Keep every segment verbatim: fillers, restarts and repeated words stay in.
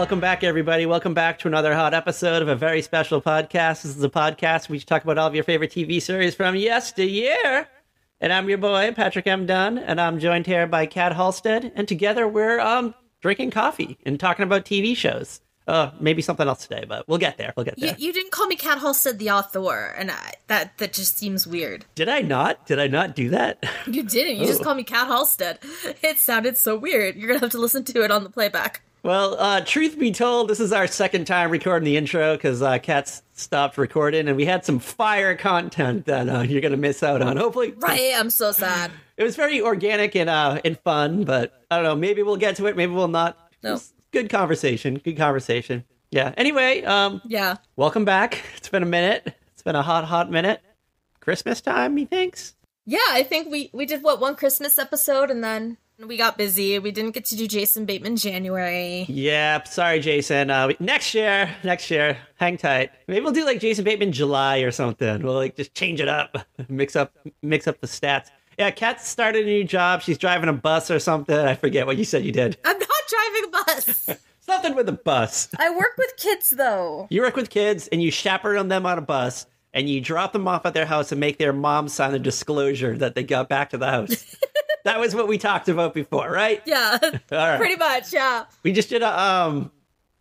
Welcome back, everybody. Welcome back to another hot episode of a very special podcast. This is a podcast where we talk about all of your favorite T V series from yesteryear. And I'm your boy, Patrick M. Dunn, and I'm joined here by Cat Halstead. And together we're um, drinking coffee and talking about T V shows. Uh, maybe something else today, but we'll get there. We'll get there. You, you didn't call me Cat Halstead the author, and I, that that just seems weird. Did I not? Did I not do that? You didn't. You Ooh. Just called me Cat Halstead. It sounded so weird. You're going to have to listen to it on the playback. Well, uh, truth be told, this is our second time recording the intro because uh, Cat's stopped recording, and we had some fire content that uh, you're going to miss out on, hopefully. Right, I'm so sad. It was very organic and uh, and fun, but I don't know. Maybe we'll get to it. Maybe we'll not. No. Just, Good conversation. Good conversation. Yeah. Anyway, um, yeah. Welcome back. It's been a minute. It's been a hot, hot minute. Christmas time, he thinks? Yeah, I think we, we did, what, one Christmas episode, and then we got busy. We didn't get to do Jason Bateman January. Yeah, sorry, Jason. Uh, we, next year, next year, hang tight. Maybe we'll do, like, Jason Bateman July or something. We'll, like, just change it up, mix up, mix up the stats. Yeah, Kat started a new job. She's driving a bus or something. I forget what you said you did. I'm not driving a bus. Something with a bus. I work with kids, though. You work with kids, and you chaperone them on a bus, and you drop them off at their house and make their mom sign a disclosure that they got back to the house. That was what we talked about before, right? Yeah, right. Pretty much, yeah. We just did a... um.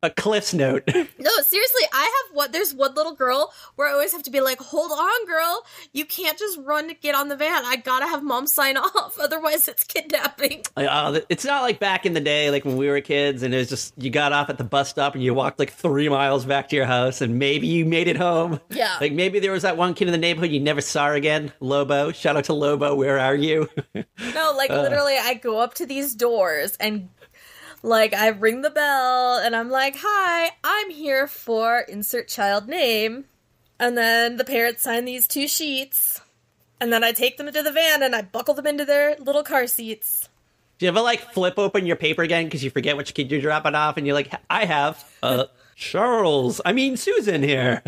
A Cliff's note. No, seriously, I have what there's one little girl where I always have to be like, hold on, girl. You can't just run to get on the van. I gotta have mom sign off. Otherwise, it's kidnapping. Uh, it's not like back in the day, like when we were kids and it was just you got off at the bus stop and you walked like three miles back to your house and maybe you made it home. Yeah. Like maybe there was that one kid in the neighborhood you never saw again. Lobo. Shout out to Lobo. Where are you? No, like uh. literally I go up to these doors and like, I ring the bell, and I'm like, hi, I'm here for insert child name. And then the parents sign these two sheets. And then I take them into the van, and I buckle them into their little car seats. Do you ever, like, flip open your paper again because you forget which kid you're dropping off? And you're like, I have uh, Charles. I mean, Susan here.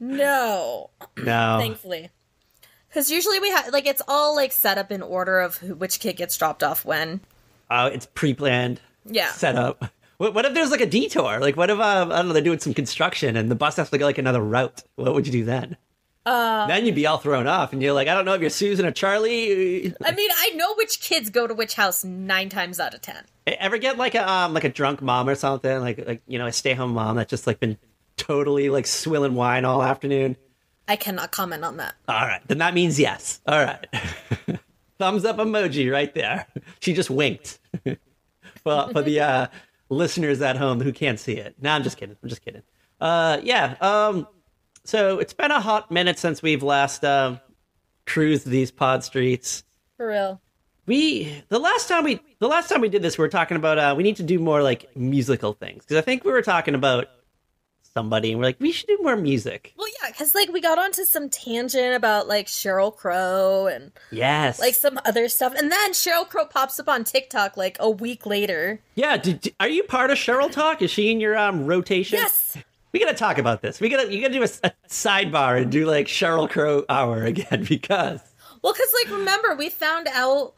No. No. Thankfully. Because usually we have, like, it's all, like, set up in order of who- which kid gets dropped off when. Uh, it's pre-planned, yeah. Set up. What, what if there's like a detour? Like, what if uh, I don't know? They're doing some construction, and the bus has to go like another route. What would you do then? Uh, then you'd be all thrown off, and you're like, I don't know if you're Susan or Charlie. I mean, I know which kids go to which house nine times out of ten. Ever get like a um, like a drunk mom or something? Like like you know, a stay-home mom that's just like been totally like swilling wine all afternoon. I cannot comment on that. All right, then that means yes. All right. Thumbs up emoji right there. She just winked. Well, for the uh, listeners at home who can't see it. No, I'm just kidding. I'm just kidding. Uh, yeah. Um, so it's been a hot minute since we've last uh, cruised these pod streets. For real. We the last time we the last time we did this, we were talking about uh, we need to do more like musical things because I think we were talking about somebody and we're like we should do more music. Well, yeah, because like we got onto some tangent about like Sheryl Crow and yes, like some other stuff, and then Sheryl Crow pops up on TikTok like a week later. Yeah, did, are you part of Sheryl Talk? Is she in your um rotation? Yes, we gotta talk about this. We gotta you gotta do a, a sidebar and do like Sheryl Crow hour again because well, because like remember we found out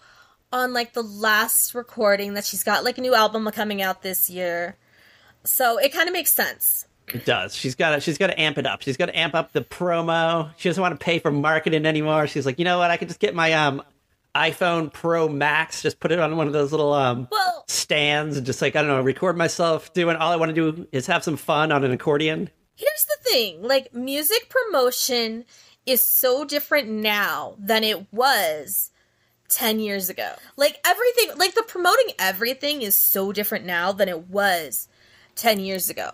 on like the last recording that she's got like a new album coming out this year, so it kind of makes sense. It does. She's got to. She's got to amp it up. She's got to amp up the promo. She doesn't want to pay for marketing anymore. She's like, you know what? I could just get my um iPhone Pro Max. Just put it on one of those little um well, stands and just like I don't know, record myself doing. All I want to do is have some fun on an accordion. Here's the thing: like music promotion is so different now than it was ten years ago. Like everything, like the promoting everything is so different now than it was ten years ago.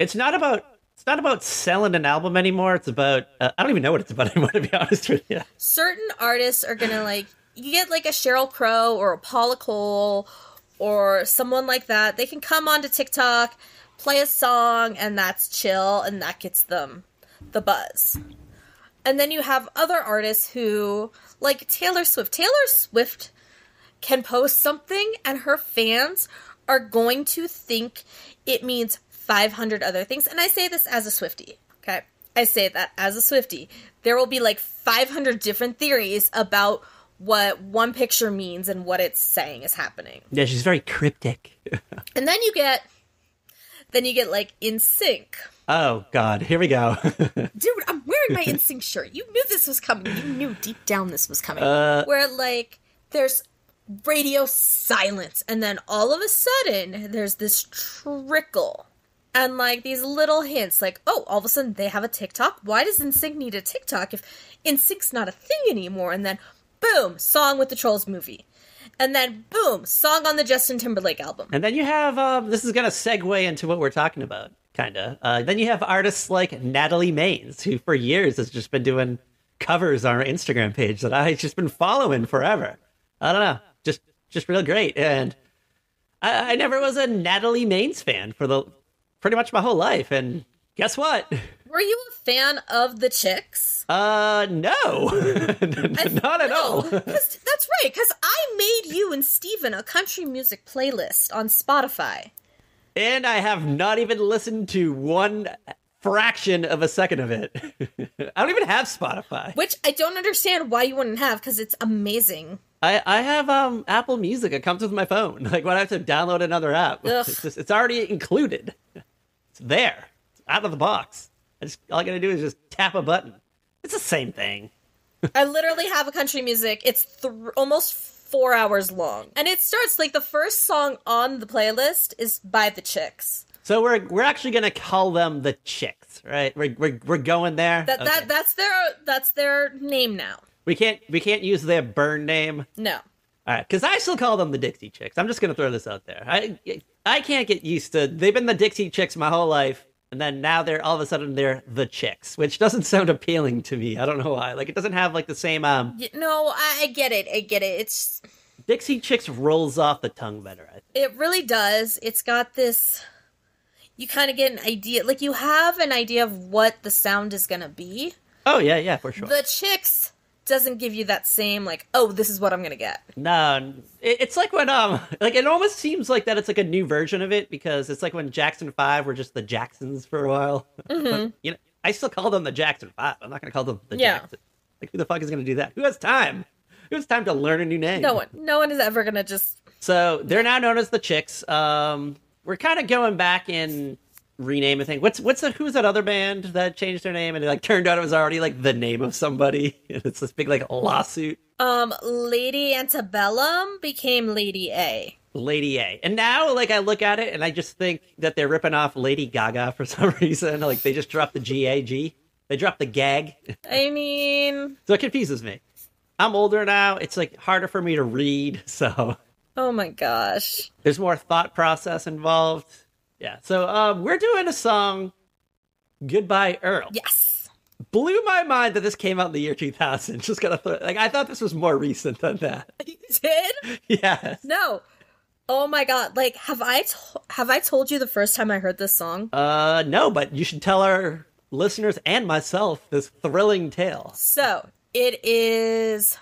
It's not about it's not about selling an album anymore. It's about uh, I don't even know what it's about anymore, to be honest with you. Certain artists are gonna like you get like a Sheryl Crow or a Paula Cole or someone like that. They can come onto TikTok, play a song, and that's chill, and that gets them the buzz. And then you have other artists who like Taylor Swift. Taylor Swift can post something, and her fans are going to think it means five hundred other things. And I say this as a Swiftie. Okay. I say that as a Swiftie. There will be like five hundred different theories about what one picture means and what it's saying is happening. Yeah, she's very cryptic. And then you get Then you get like N Sync. Oh, God. Here we go. Dude, I'm wearing my N Sync shirt. You knew this was coming. You knew deep down this was coming. Uh, Where, like, there's radio silence. And then all of a sudden, there's this trickle. And, like, these little hints. Like, oh, all of a sudden, they have a TikTok. Why does N Sync need a TikTok if N Sync's not a thing anymore? And then, boom, song with the Trolls movie. And then, boom, song on the Justin Timberlake album. And then you have, uh, this is going to segue into what we're talking about. Kind of. Uh, then you have artists like Natalie Maines, who for years has just been doing covers on her Instagram page that I've just been following forever. I don't know. Just just real great. And I, I never was a Natalie Maines fan for the pretty much my whole life. And guess what? Were you a fan of The Chicks? Uh, no. Not at no. all. That's right, because I made you and Steven a country music playlist on Spotify. And I have not even listened to one fraction of a second of it. I don't even have Spotify. Which I don't understand why you wouldn't have, because it's amazing. I, I have um, Apple Music. It comes with my phone. Like, when I have to download another app, it's, just, it's already included. It's there. It's out of the box. I just, all I gotta do is just tap a button. It's the same thing. I literally have a country music. It's th- almost four hours long. And it starts, like, the first song on the playlist is by The Chicks. So we're we're actually going to call them The Chicks, right? We're we're, we're going there. That, okay. that that's their that's their name now. We can't we can't use their burn name. No. All right, cuz I still call them the Dixie Chicks. I'm just going to throw this out there. I I can't get used to they've been the Dixie Chicks my whole life, and then now they're all of a sudden they're The Chicks, which doesn't sound appealing to me. I don't know why. Like, it doesn't have like the same um No, I, I get it. I get it. It's Dixie Chicks rolls off the tongue better, I think. It really does. It's got this, you kind of get an idea, like you have an idea of what the sound is going to be. Oh, yeah, yeah, for sure. The Chicks doesn't give you that same, like, oh, this is what I'm going to get. No, it, it's like when, um, like it almost seems like that it's like a new version of it, because it's like when Jackson five were just the Jacksons for a while. Mm-hmm. You know, I still call them the Jackson five. I'm not going to call them the yeah. Jackson. Like, who the fuck is going to do that? Who has time? It was time to learn a new name. No one, no one is ever going to just... So they're now known as The Chicks. Um, we're kind of going back and renaming things. What's, what's the, who's that other band that changed their name and it like turned out it was already like the name of somebody? It's this big like lawsuit. Um, Lady Antebellum became Lady A. Lady A. And now like I look at it and I just think that they're ripping off Lady Gaga for some reason. Like they just dropped the G A G. They dropped the gag. I mean... So it confuses me. I'm older now. It's like harder for me to read. So, oh my gosh, there's more thought process involved. Yeah. So um, we're doing a song, "Goodbye Earl." Yes. Blew my mind that this came out in the year two thousand. Just gonna throw, like I thought this was more recent than that. You did? Yes. No. Oh my God! Like, have I to- have I told you the first time I heard this song? Uh, no. But you should tell our listeners and myself this thrilling tale. So. It is,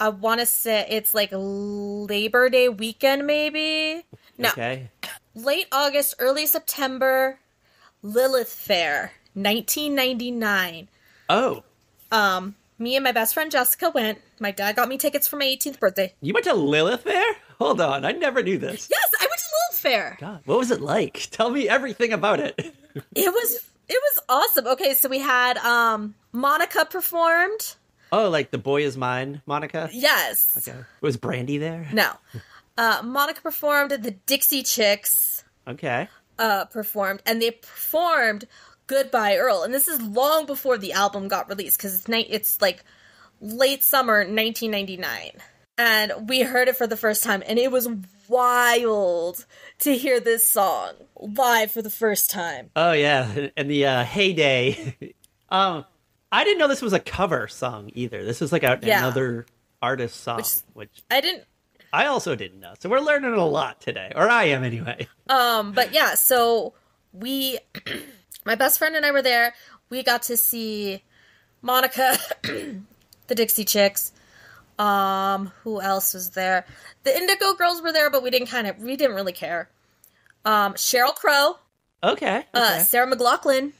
I want to say it's like Labor Day weekend, maybe? No. Okay. Late August, early September, Lilith Fair, nineteen ninety-nine. Oh. Um, me and my best friend Jessica went. My dad got me tickets for my eighteenth birthday. You went to Lilith Fair? Hold on, I never knew this. Yes, I went to Lilith Fair. God, what was it like? Tell me everything about it. It was It was awesome. Okay, so we had um, Monica performed. Oh, like The Boy Is Mine, Monica? Yes. Okay. Was Brandy there? No. Uh, Monica performed, the Dixie Chicks okay. uh, performed, and they performed Goodbye Earl. And this is long before the album got released, because it's, ni- it's like late summer nineteen ninety-nine. And we heard it for the first time, and it was wild to hear this song live for the first time. Oh, yeah. And the uh, heyday. um, I didn't know this was a cover song either. This was like a, yeah. another artist song, which, which I didn't. I also didn't know. So we're learning a lot today, or I am anyway. Um, But yeah, so we, my best friend and I were there. We got to see Monica, the Dixie Chicks. Um, who else was there? The Indigo Girls were there, but we didn't kind of, we didn't really care. Um, Sheryl Crow. Okay. okay. Uh, Sarah McLachlan.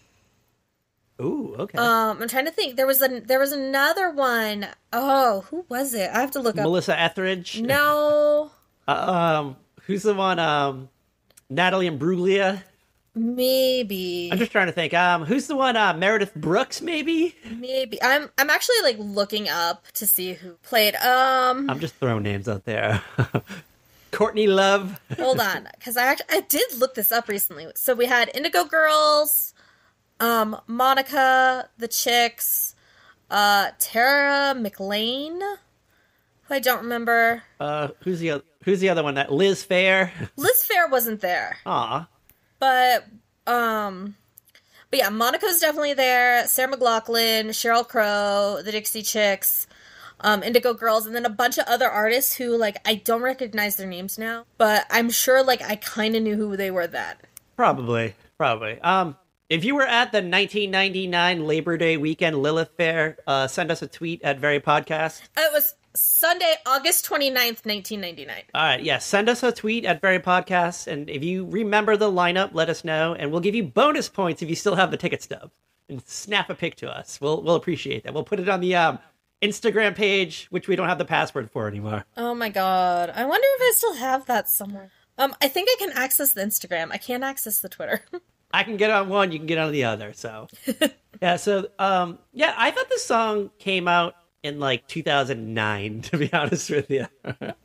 Ooh, okay. Um, I'm trying to think. There was a, there was another one. Oh, who was it? I have to look up. Melissa Etheridge? No. uh, um, who's the one, um, Natalie Imbruglia? Maybe. I'm just trying to think. Um, who's the one? Uh, Meredith Brooks, maybe. Maybe. I'm. I'm actually like looking up to see who played. Um. I'm just throwing names out there. Courtney Love. Hold on, because I actually I did look this up recently. So we had Indigo Girls, um, Monica, The Chicks, uh, Tara McLachlan, who I don't remember. Uh, who's the other, who's the other one? That Liz Fair. Liz Fair wasn't there. Aw. But, um, but yeah, Monica's definitely there. Sarah McLachlan, Sheryl Crow, the Dixie Chicks, um, Indigo Girls, and then a bunch of other artists who, like, I don't recognize their names now, but I'm sure, like, I kind of knew who they were then. Probably, probably. Um, if you were at the nineteen ninety-nine Labor Day weekend Lilith Fair, uh, send us a tweet at Very Podcast. It was Sunday, August twenty-ninth, nineteen ninety-nine. All right, yes. Yeah, send us a tweet at Very Podcast, and if you remember the lineup, let us know, and we'll give you bonus points if you still have the ticket stub. And snap a pic to us. We'll we'll appreciate that. We'll put it on the um, Instagram page, which we don't have the password for anymore. Oh my god. I wonder if I still have that somewhere. Um, I think I can access the Instagram. I can't access the Twitter. I can get on one, you can get on the other, so. yeah, so, um, yeah, I thought this song came out in like two thousand nine, to be honest with you.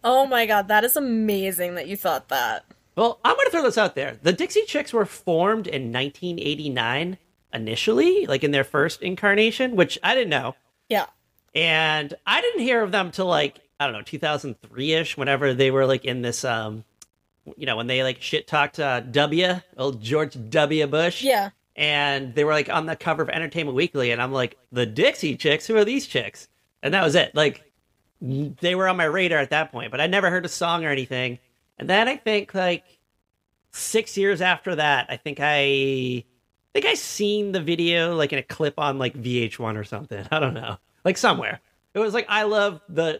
Oh my god, that is amazing that you thought that. Well, I'm going to throw this out there. The Dixie Chicks were formed in nineteen eighty-nine initially, like in their first incarnation, which I didn't know. Yeah. And I didn't hear of them till like, I don't know, two thousand three-ish, whenever they were like in this, um, you know, when they like shit-talked uh, W, old George W. Bush. Yeah. And they were like on the cover of Entertainment Weekly, and I'm like, the Dixie Chicks? Who are these chicks? And that was it. Like, they were on my radar at that point, but I never heard a song or anything. And then I think like six years after that, I think I, I think I seen the video like in a clip on like V H one or something. I don't know, like somewhere. It was like I Love the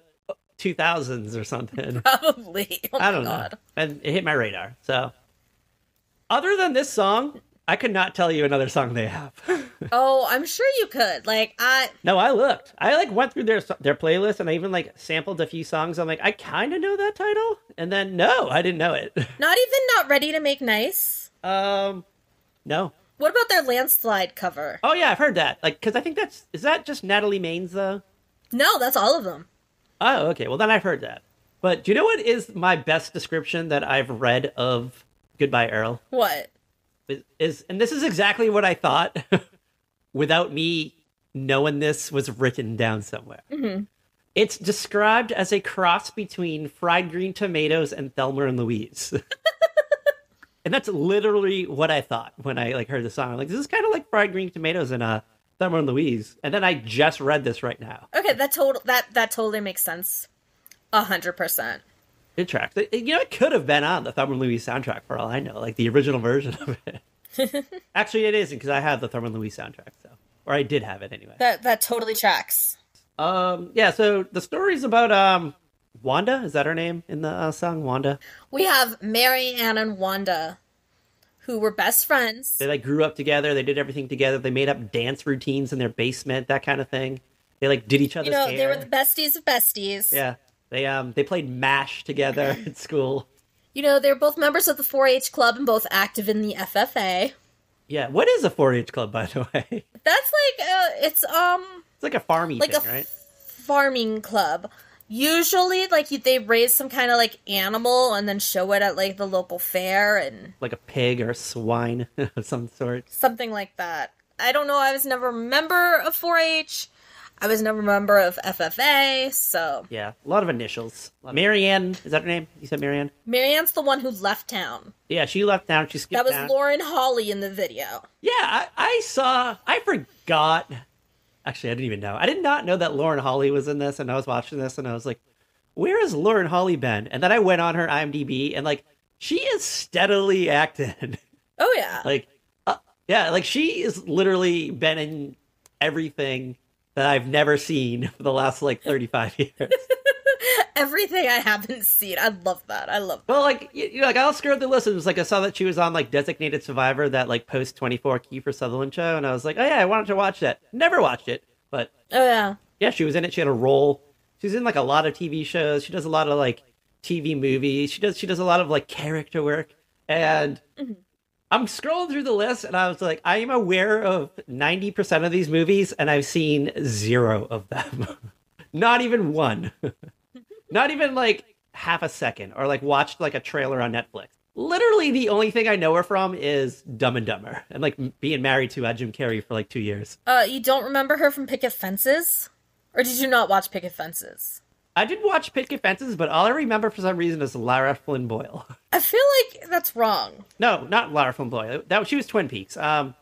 two thousands or something. Probably. Oh I don't God. know. And it hit my radar. So, other than this song, I could not tell you another song they have. Oh, I'm sure you could. Like I No, I looked. I like went through their their playlist, and I even like sampled a few songs. I'm like, I kind of know that title. And then no, I didn't know it. Not even Not Ready to Make Nice? Um no. What about their Landslide cover? Oh yeah, I've heard that. Like cuz I think that's is that just Natalie Maines though? No, that's all of them. Oh, okay. Well, then I've heard that. But do you know what is my best description that I've read of Goodbye Earl? What? Is and this is exactly what I thought without me knowing this was written down somewhere. Mm-hmm. It's described as a cross between Fried Green Tomatoes and Thelma and Louise. And that's literally what I thought when I like heard the song. I'm like, this is kind of like Fried Green Tomatoes and uh, Thelma and Louise. And then I just read this right now. Okay, that total that that totally makes sense. A hundred percent. It tracks. You know, it could have been on the Thelma and Louise soundtrack for all I know, like the original version of it. Actually, it isn't because I have the Thelma and Louise soundtrack, so or I did have it anyway. That that totally tracks. Um, yeah. So the story's about um, Wanda. Is that her name in the uh, song? Wanda. We have Mary Ann and Wanda, who were best friends. They like grew up together. They did everything together. They made up dance routines in their basement, that kind of thing. They like did each other's. You know, hair. They were the besties of besties. Yeah. They um they played MASH together at school. You know, they're both members of the four H club and both active in the F F A. Yeah, what is a four H club, by the way? That's like uh, it's um it's like a farming like thing, a right? Farming club. Usually, like they raise some kind of like animal and then show it at like the local fair and like a pig or a swine of some sort. Something like that. I don't know. I was never a member of four H. I was never a member of F F A, so... Yeah, a lot of initials. Marianne, is that her name? You said Marianne? Marianne's the one who left town. Yeah, she left town, she skipped town. That was down. Lauren Holly in the video. Yeah, I, I saw... I forgot... Actually, I didn't even know. I did not know that Lauren Holly was in this, and I was watching this, and I was like, where has Lauren Holly been? And then I went on her IMDb, and, like, she is steadily acting. Oh, yeah. Like, uh, yeah, like, she has literally been in everything... that I've never seen for the last, like, thirty-five years. Everything I haven't seen. I love that. I love that. Well, like, you know, like, I'll screw up the list. It was, like, I saw that she was on, like, Designated Survivor, that, like, post twenty-four Kiefer Sutherland show, and I was like, oh, yeah, I wanted to watch that. Never watched it, but... Oh, yeah. Yeah, she was in it. She had a role. She's in, like, a lot of T V shows. She does a lot of, like, T V movies. She does, she does a lot of, like, character work. And mm-hmm. I'm scrolling through the list, and I was like, I am aware of ninety percent of these movies, and I've seen zero of them. Not even one. Not even, like, half a second, or, like, watched, like, a trailer on Netflix. Literally the only thing I know her from is Dumb and Dumber, and, like, being married to uh, Jim Carrey for, like, two years. Uh, you don't remember her from Picket Fences? Or did you not watch Picket Fences? I did watch Picket Fences, but all I remember for some reason is Lara Flynn Boyle. I feel like that's wrong. No, not Lara Flynn Boyle. That she was Twin Peaks. Um,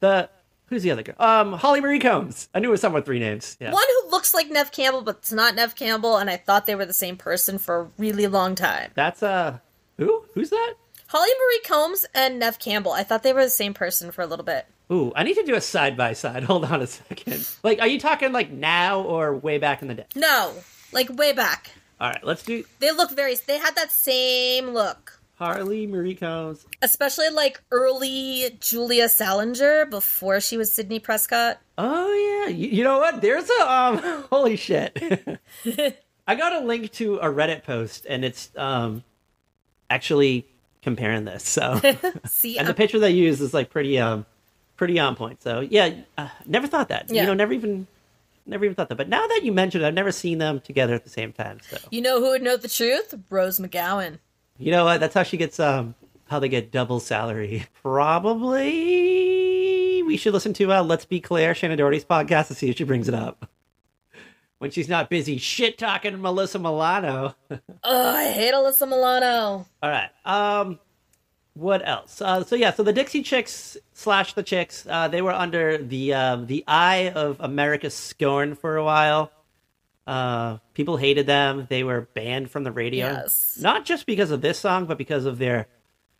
the who's the other girl? Um, Holly Marie Combs. I knew it was someone with three names. Yeah. One who looks like Neve Campbell, but it's not Neve Campbell, and I thought they were the same person for a really long time. That's uh, who? Who's that? Holly Marie Combs and Neve Campbell. I thought they were the same person for a little bit. Ooh, I need to do a side-by-side. Hold on a second. Like, are you talking like now or way back in the day? No. Like, way back. All right, let's do... They look very... They had that same look. Harley Marie Combs. Especially, like, early Julia Salinger before she was Sydney Prescott. Oh, yeah. You, you know what? There's a... Um, holy shit. I got a link to a Reddit post, and it's um, actually comparing this, so... See, and I'm... the picture they use is, like, pretty um, pretty on point. So, yeah, uh, never thought that. Yeah. You know, never even... Never even thought that. But now that you mentioned it, I've never seen them together at the same time. So you know who would know the truth? Rose McGowan. You know what? That's how she gets, um, how they get double salary. Probably we should listen to uh, Let's Be Claire, Shannon Doherty's podcast, to see if she brings it up. When she's not busy shit-talking Melissa Milano. Oh, I hate Alyssa Milano. All right. Um, what else? Uh, so yeah, so the Dixie Chicks slash the Chicks, uh, they were under the uh, the eye of America's scorn for a while. Uh, people hated them. They were banned from the radio. Yes. Not just because of this song, but because of their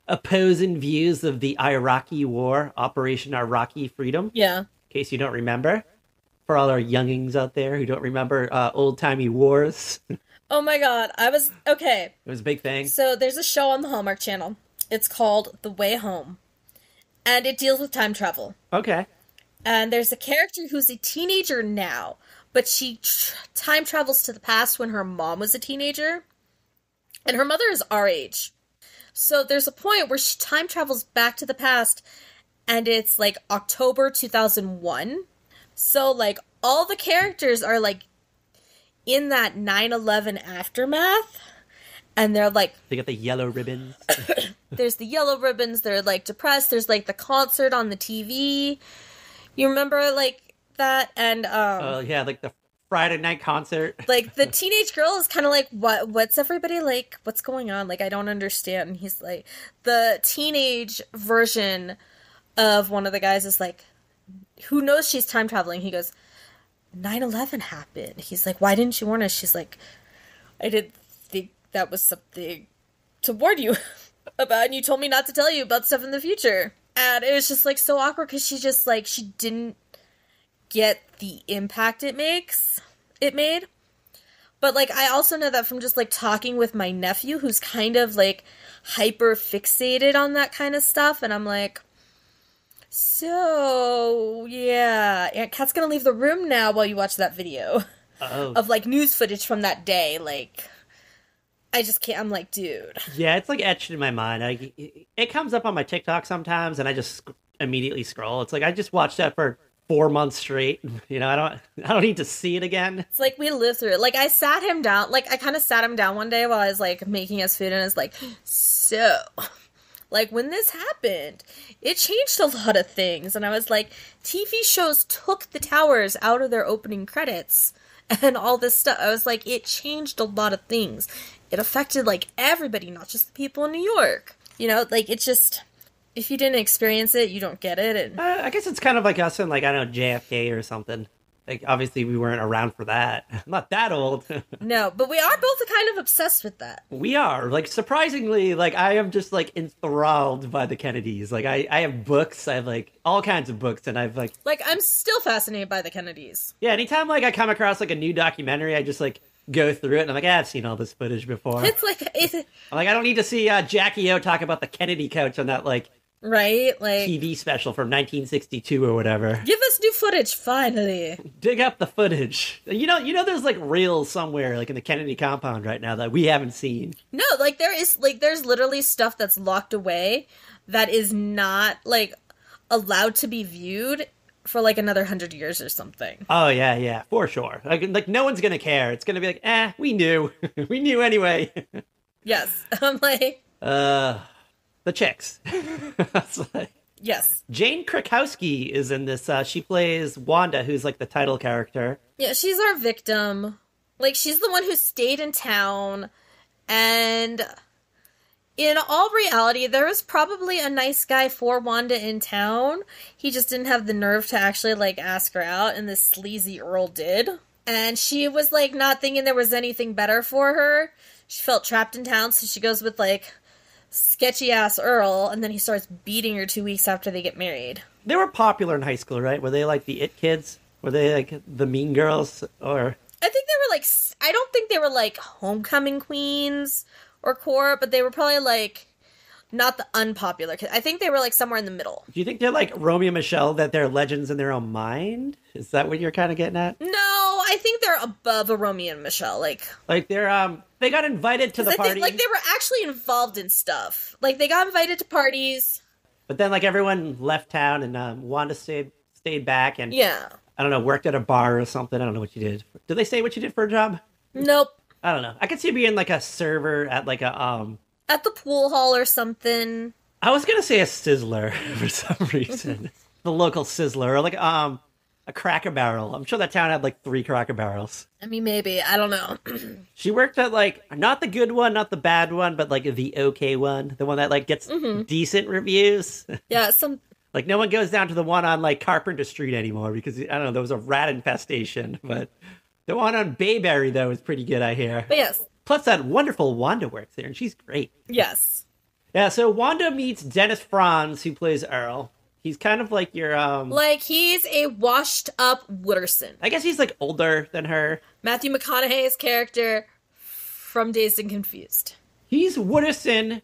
opposing views of the Iraqi War, Operation Iraqi Freedom. Yeah. In case you don't remember, for all our youngings out there who don't remember uh, old-timey wars. Oh my God, I was okay. It was a big thing. So there's a show on the Hallmark Channel. It's called The Way Home, and it deals with time travel. Okay. And there's a character who's a teenager now, but she tr- time travels to the past when her mom was a teenager, and her mother is our age. So there's a point where she time travels back to the past, and it's, like, October two thousand one. So, like, all the characters are, like, in that nine eleven aftermath. And they're like... They got the yellow ribbons. There's the yellow ribbons. They're, like, depressed. There's, like, the concert on the T V. You remember, like, that? And, um... Oh, yeah, like the Friday night concert. Like, the teenage girl is kind of like, what? What's everybody, like, what's going on? Like, I don't understand. And he's like... The teenage version of one of the guys is like, who knows she's time traveling? He goes, nine eleven happened. He's like, why didn't you warn us? She's like, I did... That was something to warn you about, and you told me not to tell you about stuff in the future. And it was just, like, so awkward because she just, like, she didn't get the impact it makes, it made. But, like, I also know that from just, like, talking with my nephew who's kind of, like, hyper-fixated on that kind of stuff. And I'm like, so, yeah, Aunt Kat's gonna leave the room now while you watch that video oh. of, like, news footage from that day, like... I just can't. I'm like, dude. Yeah, it's like etched in my mind. I, it comes up on my TikTok sometimes, and I just sc- immediately scroll. It's like I just watched that for four months straight. You know, I don't, I don't need to see it again. It's like we lived through it. Like I sat him down. Like I kind of sat him down one day while I was like making us food, and I was like, so, like when this happened, it changed a lot of things. And I was like, T V shows took the towers out of their opening credits, and all this stuff. I was like, it changed a lot of things. It affected, like, everybody, not just the people in New York. You know, like, it's just, if you didn't experience it, you don't get it. And uh, I guess it's kind of like us in, like, I don't know, J F K or something. Like, obviously, we weren't around for that. I'm not that old. No, but we are both kind of obsessed with that. We are. Like, surprisingly, like, I am just, like, enthralled by the Kennedys. Like, I, I have books. I have, like, all kinds of books. And I've, like... Like, I'm still fascinated by the Kennedys. Yeah, anytime, like, I come across, like, a new documentary, I just, like... go through it, and I'm like, ah, I've seen all this footage before. It's like... It's... I'm like, I don't need to see uh, Jackie O talk about the Kennedy coach on that, like, Right? Like T V special from nineteen sixty-two or whatever. Give us new footage, finally. Dig up the footage. You know, you know there's like reels somewhere like in the Kennedy compound right now that we haven't seen. No, like there is like there's literally stuff that's locked away that is not like allowed to be viewed for like another hundred years or something. Oh yeah, yeah, for sure. Like, like no one's gonna care. It's gonna be like, eh, we knew. we knew anyway. Yes. I'm like Uh The Chicks. like, yes. Jane Krakowski is in this. Uh, she plays Wanda, who's like the title character. Yeah, she's our victim. Like, she's the one who stayed in town. And in all reality, there was probably a nice guy for Wanda in town. He just didn't have the nerve to actually, like, ask her out. And this sleazy Earl did. And she was, like, not thinking there was anything better for her. She felt trapped in town, so she goes with, like, sketchy-ass Earl, and then he starts beating her two weeks after they get married. They were popular in high school, right? Were they, like, the It Kids? Were they, like, the Mean Girls? Or I think they were, like, I don't think they were, like, Homecoming Queens or Core, but they were probably, like, not the unpopular kids. I think they were, like, somewhere in the middle. Do you think they're, like, Romeo and Michelle, that they're legends in their own mind? Is that what you're kind of getting at? No, I think they're above a Romeo and Michelle, like... Like, they're, um... They got invited to the party. Like, they were actually involved in stuff. Like, they got invited to parties. But then, like, everyone left town, and um, Wanda stayed stayed back and, yeah, I don't know, worked at a bar or something. I don't know what you did. Did they say what you did for a job? Nope. I don't know. I could see being, like, a server at, like, a... um at the pool hall or something. I was going to say a Sizzler for some reason. The local Sizzler. Or, like, um... a Cracker Barrel. I'm sure that town had, like, three Cracker Barrels. I mean, maybe. I don't know. She worked at, like, not the good one, not the bad one, but, like, the okay one. The one that, like, gets mm-hmm. decent reviews. Yeah, some... like, no one goes down to the one on, like, Carpenter Street anymore because, I don't know, there was a rat infestation. But the one on Bayberry, though, is pretty good, I hear. But yes. Plus, that wonderful Wanda works there, and she's great. Yes. Yeah, so Wanda meets Dennis Franz, who plays Earl. He's kind of like your, um... like, he's a washed-up Wooderson. I guess he's, like, older than her. Matthew McConaughey's character from Dazed and Confused. He's Wooderson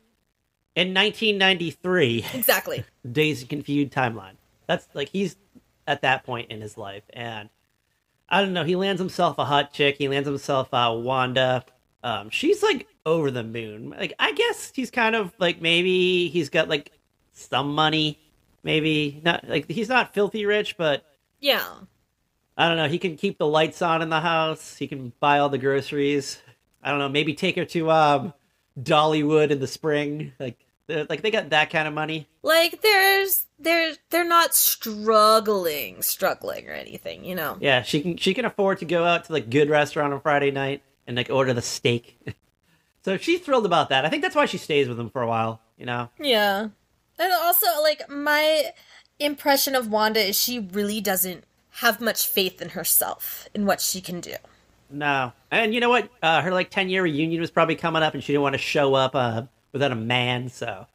in nineteen ninety-three. Exactly. Dazed and Confused timeline. That's, like, he's at that point in his life. And, I don't know, he lands himself a hot chick. He lands himself uh, Wanda. Um, she's, like, over the moon. Like, I guess he's kind of, like, maybe he's got, like, some money. Maybe not, like, he's not filthy rich, but yeah, I don't know. He can keep the lights on in the house. He can buy all the groceries. I don't know. Maybe take her to um, Dollywood in the spring. Like, like they got that kind of money. Like, there's they're they're not struggling, struggling or anything, you know. Yeah, she can she can afford to go out to the good restaurant on Friday night and like order the steak. So she's thrilled about that. I think that's why she stays with him for a while, you know. Yeah. And also, like, my impression of Wanda is she really doesn't have much faith in herself, in what she can do. No. And you know what? Uh, her, like, ten-year reunion was probably coming up, and she didn't want to show up uh, without a man, so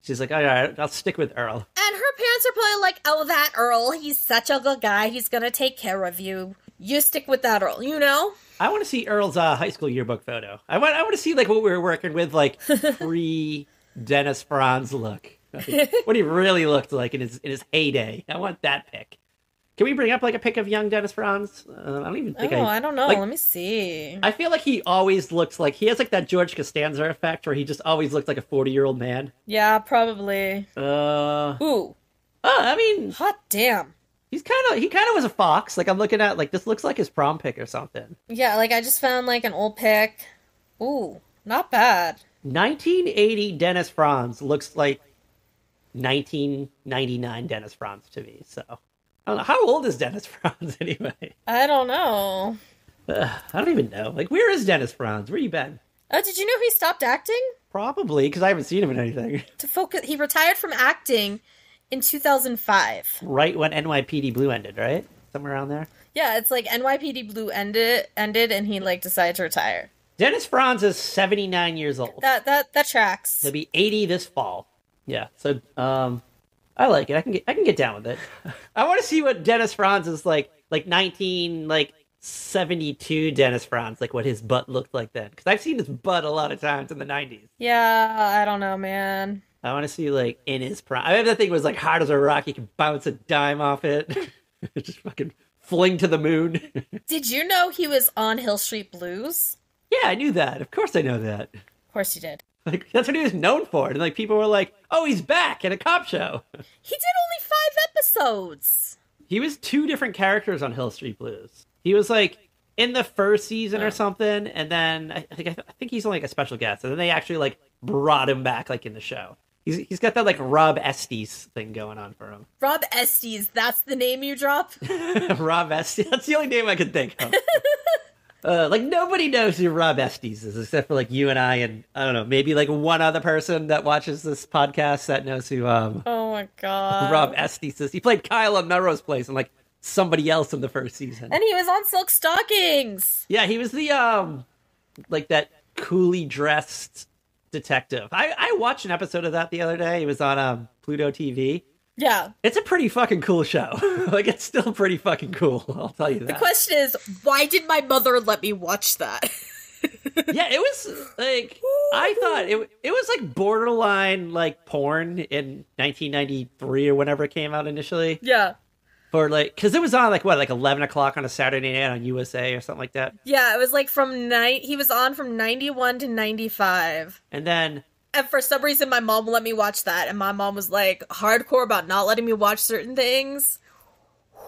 she's like, all right, I'll stick with Earl. And her parents are probably like, oh, that Earl, he's such a good guy, he's gonna take care of you. You stick with that Earl, you know? I want to see Earl's uh, high school yearbook photo. I want I want to see, like, what we were working with, like, pre-Dennis Franz look. Like, what he really looked like in his in his heyday. I want that pic. Can we bring up like a pic of young Dennis Franz? Uh, I don't even think. Oh, I, I don't know. Like, let me see. I feel like he always looks like he has like that George Costanza effect, where he just always looks like a forty-year-old man. Yeah, probably. Uh. Ooh. Oh, I mean, hot damn. He's kind of he kind of was a fox. Like I'm looking at like this looks like his prom pic or something. Yeah, like I just found like an old pic. Ooh, not bad. nineteen eighty Dennis Franz looks like nineteen ninety-nine Dennis Franz to me, so I don't know. How old is Dennis Franz anyway? I don't know. Uh, I don't even know. Like, where is Dennis Franz? Where you been? Oh, did you know he stopped acting? Probably, because I haven't seen him in anything. To focus, he retired from acting in two thousand five. Right when N Y P D Blue ended, right? Somewhere around there? Yeah, it's like N Y P D Blue ended, ended and he, like, decided to retire. Dennis Franz is seventy-nine years old. That that that tracks. He'll be eighty this fall. Yeah, so um, I like it. I can get I can get down with it. I want to see what Dennis Franz is like, like nineteen, like seventy-two Dennis Franz, like what his butt looked like then. Because I've seen his butt a lot of times in the nineties. Yeah, I don't know, man. I want to see, like, in his prime. I mean, that thing was, like, hard as a rock. You can bounce a dime off it. Just fucking fling to the moon. Did you know he was on Hill Street Blues? Yeah, I knew that. Of course I know that. Of course you did. Like, that's what he was known for. And, like, people were like, oh, he's back at a cop show. He did only five episodes. He was two different characters on Hill Street Blues. He was, like, in the first season oh. or something. And then I think, I think he's only, like, a special guest. And then they actually, like, brought him back, like, in the show. He's He's got that, like, Rob Estes thing going on for him. Rob Estes, that's the name you drop? Rob Estes, that's the only name I could think of. uh, like, nobody knows who Rob Estes is, except for, like, you and I and, I don't know, maybe, like, one other person that watches this podcast that knows who um. Oh, my God. Rob Estes is. He played Kyle on Melrose Place and, like, somebody else in the first season. And he was on Silk Stockings. Yeah, he was the, um, like, that coolly dressed detective. I, I watched an episode of that the other day. It was on um, Pluto T V. Yeah. It's a pretty fucking cool show. Like, it's still pretty fucking cool. I'll tell you that. The question is, why did my mother let me watch that? Yeah, it was, like, I thought it it was, like, borderline, like, porn in nineteen ninety-three or whenever it came out initially. Yeah. For, like, because it was on, like, what, like, eleven o'clock on a Saturday night on U S A or something like that? Yeah, it was, like, from night. He was on from ninety-one to ninety-five. And then. And for some reason, my mom let me watch that. And my mom was, like, hardcore about not letting me watch certain things.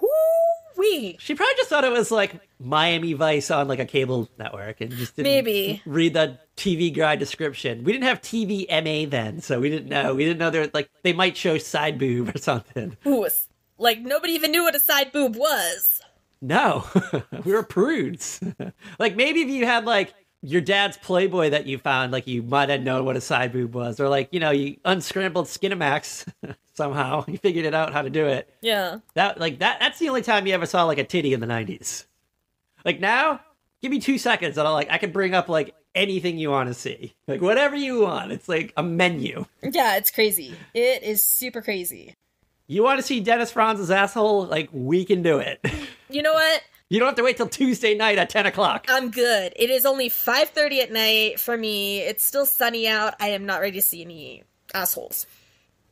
Whoo-wee. She probably just thought it was, like, Miami Vice on, like, a cable network. And just didn't Maybe. read the T V guide description. We didn't have T V M A then, so we didn't know. We didn't know they were, like, they might show side boob or something. Ooh, like, nobody even knew what a side boob was. No. We were prudes. Like, maybe if you had, like, your dad's Playboy that you found, like, you might have known what a side boob was. Or, like, you know, you unscrambled Skinamax somehow. You figured it out how to do it. Yeah. That, like, that. that's the only time you ever saw, like, a titty in the nineties. Like, now, give me two seconds and I'll, like, I can bring up, like, anything you want to see. Like, whatever you want. It's, like, a menu. Yeah, it's crazy. It is super crazy. You want to see Dennis Franz's asshole? Like, we can do it. You know what? You don't have to wait till Tuesday night at ten o'clock. I'm good. It is only five thirty at night for me. It's still sunny out. I am not ready to see any assholes.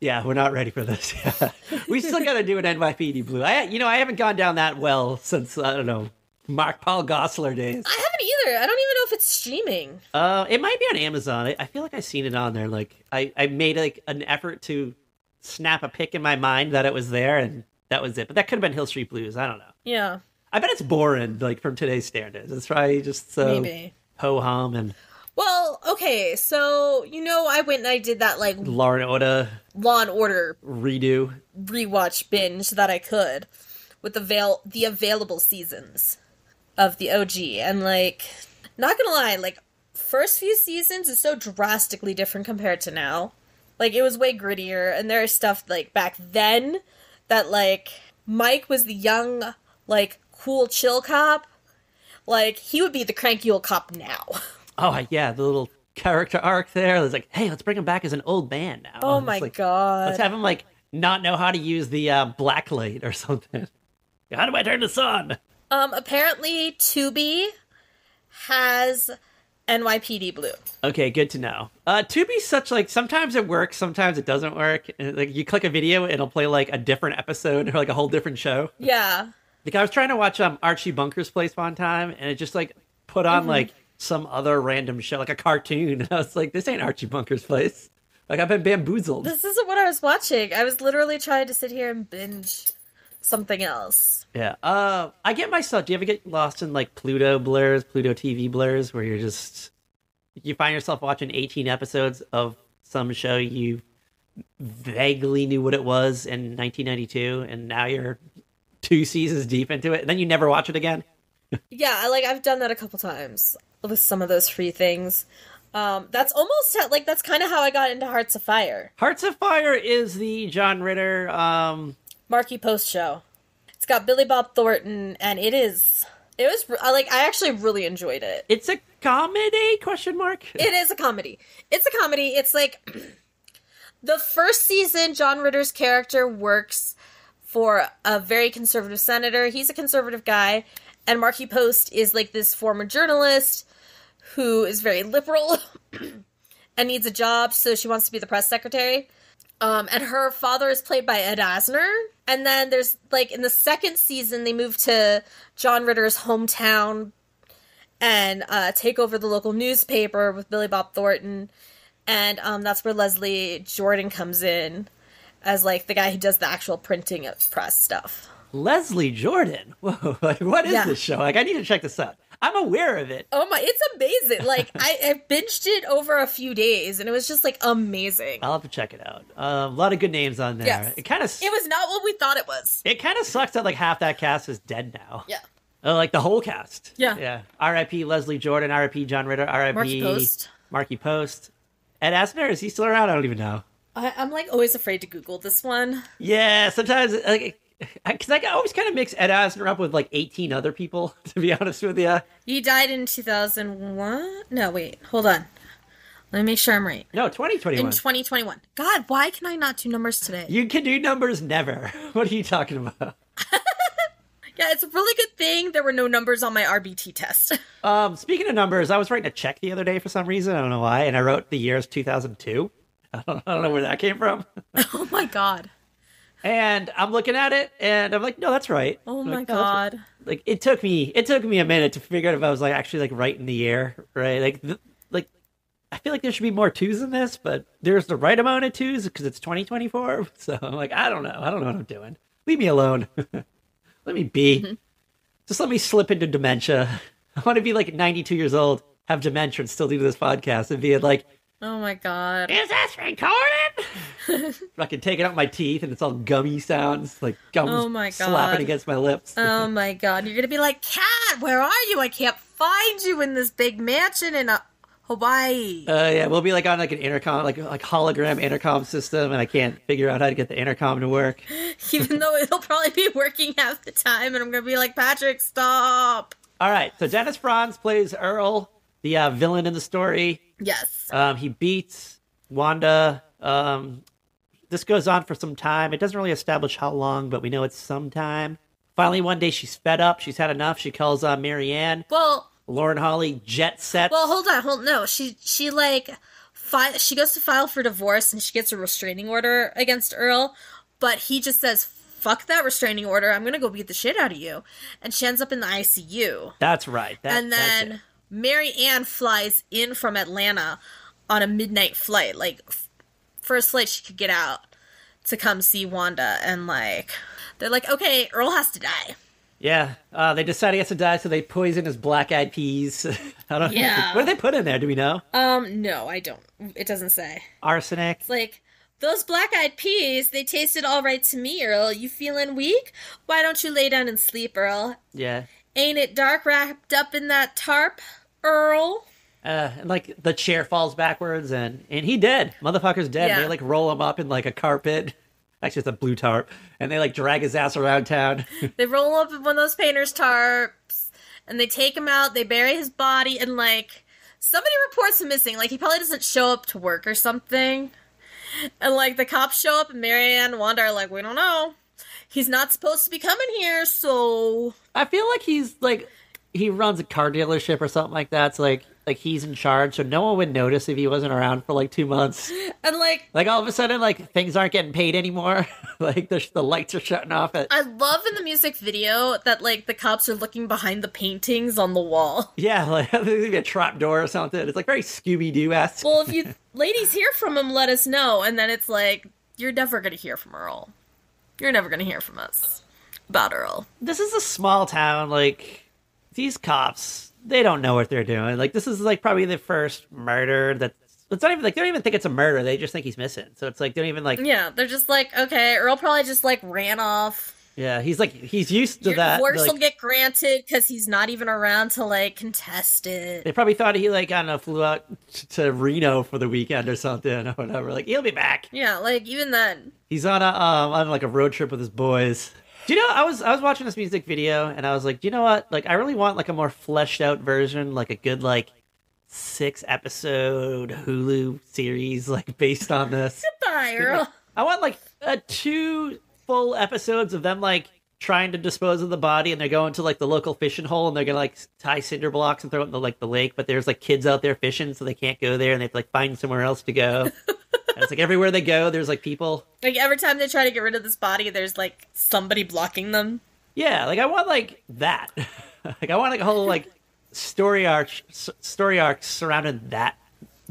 Yeah, we're not ready for this. Yeah. We still got to do an N Y P D Blue. I, You know, I haven't gone down that well since, I don't know, Mark Paul Gosselaar days. I haven't either. I don't even know if it's streaming. Uh, It might be on Amazon. I, I feel like I've seen it on there. Like, I, I made, like, an effort to snap a pic in my mind that it was there, and that was it. But that could have been Hill Street Blues. I don't know. Yeah. I bet it's boring, like, from today's standards. It's probably just so Maybe. ho-hum and... Well, okay, so, you know, I went and I did that, like... Law and Order. Law and Order. Redo. Rewatch binge that I could with the, avail- the available seasons of the O G. And, like, not gonna lie, like, first few seasons is so drastically different compared to now. Like, it was way grittier, and there is stuff, like, back then that, like, Mike was the young, like, cool, chill cop. Like, he would be the cranky old cop now. Oh, yeah, the little character arc there. It's like, hey, let's bring him back as an old man now. Oh, my like, God. Let's have him, like, not know how to use the uh, blacklight or something. How do I turn this on? Um, apparently, Tubi has N Y P D Blue. Okay, good to know. Uh, Tubi's such, like, sometimes it works, sometimes it doesn't work. Like, you click a video, it'll play, like, a different episode or, like, a whole different show. Yeah. Like, I was trying to watch um, Archie Bunker's Place one time, and it just, like, put on, mm-hmm. like, some other random show, like a cartoon. And I was like, this ain't Archie Bunker's Place. Like, I've been bamboozled. This isn't what I was watching. I was literally trying to sit here and binge something else. Yeah. Uh, I get myself, do you ever get lost in, like, Pluto blurs, Pluto T V blurs, where you're just, you find yourself watching eighteen episodes of some show you vaguely knew what it was in nineteen ninety-two, and now you're two seasons deep into it, and then you never watch it again? Yeah, I, like, I've done that a couple times with some of those free things. Um, that's almost, like, that's kind of how I got into Hearts Afire. Hearts Afire is the John Ritter, um... Markie Post show. It's got Billy Bob Thornton, and it is, it was, like, I actually really enjoyed it. It's a comedy, question mark? It is a comedy. It's a comedy. It's, like, the first season, John Ritter's character works for a very conservative senator. He's a conservative guy, and Markie Post is, like, this former journalist who is very liberal and needs a job, so she wants to be the press secretary. Um, and her father is played by Ed Asner. And then there's, like, in the second season, they move to John Ritter's hometown and uh, take over the local newspaper with Billy Bob Thornton. And um, that's where Leslie Jordan comes in as, like, the guy who does the actual printing of press stuff. Leslie Jordan? Whoa, like, what is yeah. this show? Like, I need to check this out. I'm aware of it. Oh my, it's amazing. Like, I, I binged it over a few days, and it was just, like, amazing. I'll have to check it out. Um, a lot of good names on there. Yes. It kind of... It was not what we thought it was. It kind of sucks that, like, half that cast is dead now. Yeah. Uh, like, the whole cast. Yeah. Yeah. R I P Leslie Jordan, R I P John Ritter, R I P Markie Post. Markie Post. Ed Asner, is he still around? I don't even know. I, I'm, like, always afraid to Google this one. Yeah, sometimes... like. Because I always kind of mix Ed Asner up with, like, eighteen other people, to be honest with you. He died in two thousand one? No, wait. Hold on. Let me make sure I'm right. No, twenty twenty-one. In twenty twenty-one. God, why can I not do numbers today? You can do numbers never. What are you talking about? Yeah, it's a really good thing there were no numbers on my R B T test. um, Speaking of numbers, I was writing a check the other day for some reason. I don't know why. And I wrote the year is two thousand two. I don't, I don't know where that came from. Oh, my God. And I'm looking at it, and I'm like, no, that's right. Oh, I'm my like, no, God. Right. Like, it took me it took me a minute to figure out if I was, like, actually, like, right in the air, right? Like, th- like I feel like there should be more twos in this, but there's the right amount of twos because it's twenty twenty-four. So I'm like, I don't know. I don't know what I'm doing. Leave me alone. Let me be. Mm-hmm. Just let me slip into dementia. I want to be, like, ninety-two years old, have dementia, and still do this podcast and be, like... Oh my God. Is this recorded? Fucking taking out my teeth and it's all gummy sounds, like gums oh my God. slapping against my lips. Oh my God. You're going to be like, Cat, where are you? I can't find you in this big mansion in uh, Hawaii. Uh, yeah, we'll be like on like an intercom, like like hologram intercom system, and I can't figure out how to get the intercom to work. Even though it'll probably be working half the time, and I'm going to be like, Patrick, stop. All right, so Dennis Franz plays Earl, the uh, villain in the story. Yes. Um, he beats Wanda. Um, this goes on for some time. It doesn't really establish how long, but we know it's some time. Finally, one day she's fed up. She's had enough. She calls uh, Marianne. Well, Lauren Holly jet sets. Well, hold on, hold on. No, she she like fi- she goes to file for divorce and she gets a restraining order against Earl, but he just says, fuck that restraining order. I'm gonna go beat the shit out of you, and she ends up in the I C U. That's right. That, and then. That's it. Marianne flies in from Atlanta on a midnight flight. Like, f- first flight she could get out to come see Wanda. And, like, they're like, okay, Earl has to die. Yeah. Uh, they decide he has to die, so they poison his black-eyed peas. I don't yeah. know. What do they put in there? Do we know? Um, no, I don't. It doesn't say. Arsenic. It's like, those black-eyed peas, they tasted all right to me, Earl. You feeling weak? Why don't you lay down and sleep, Earl? Yeah. Ain't it dark wrapped up in that tarp, Earl? Uh, and, like, the chair falls backwards, and, and he dead. Motherfucker's dead. Yeah. They, like, roll him up in, like, a carpet. Actually, it's a blue tarp. And they, like, drag his ass around town. They roll him up in one of those painter's tarps, and they take him out, they bury his body, and, like, somebody reports him missing. Like, he probably doesn't show up to work or something. And, like, the cops show up, and Marianne and Wanda are like, we don't know. He's not supposed to be coming here, so... I feel like he's, like, he runs a car dealership or something like that, so, like, like he's in charge, so no one would notice if he wasn't around for, like, two months. And, like... Like, all of a sudden, like, things aren't getting paid anymore. Like, the, the lights are shutting off. At... I love in the music video that, like, the cops are looking behind the paintings on the wall. Yeah, like, there's going to be a trap door or something. It's, like, very Scooby-Doo-esque. Well, if you ladies hear from him, let us know, and then it's, like, you're never going to hear from Earl. You're never going to hear from us about Earl. This is a small town. Like, these cops, they don't know what they're doing. Like, this is, like, probably the first murder that... It's not even, like, they don't even think it's a murder. They just think he's missing. So it's, like, they don't even, like... Yeah, they're just like, okay, Earl probably just, like, ran off. Yeah, he's, like, he's used to Your that. Your divorce like, will get granted because he's not even around to, like, contest it. They probably thought he, like, I don't know, flew out to Reno for the weekend or something or whatever. Like, he'll be back. Yeah, like, even then. He's on, a um, on like, a road trip with his boys. Do you know, I was I was watching this music video, and I was like, do you know what? Like, I really want, like, a more fleshed-out version, like, a good, like, six-episode Hulu series, like, based on this. Goodbye, Earl. I want, like, a two... full episodes of them, like, trying to dispose of the body, and they're going to like the local fishing hole, and they're gonna like tie cinder blocks and throw it in the, like the lake, but there's like kids out there fishing, so they can't go there, and they have to like find somewhere else to go. And it's like everywhere they go, there's like people. Like every time they try to get rid of this body, there's like somebody blocking them. Yeah, like I want like that. Like I want like a whole like story arc, story arc surrounding that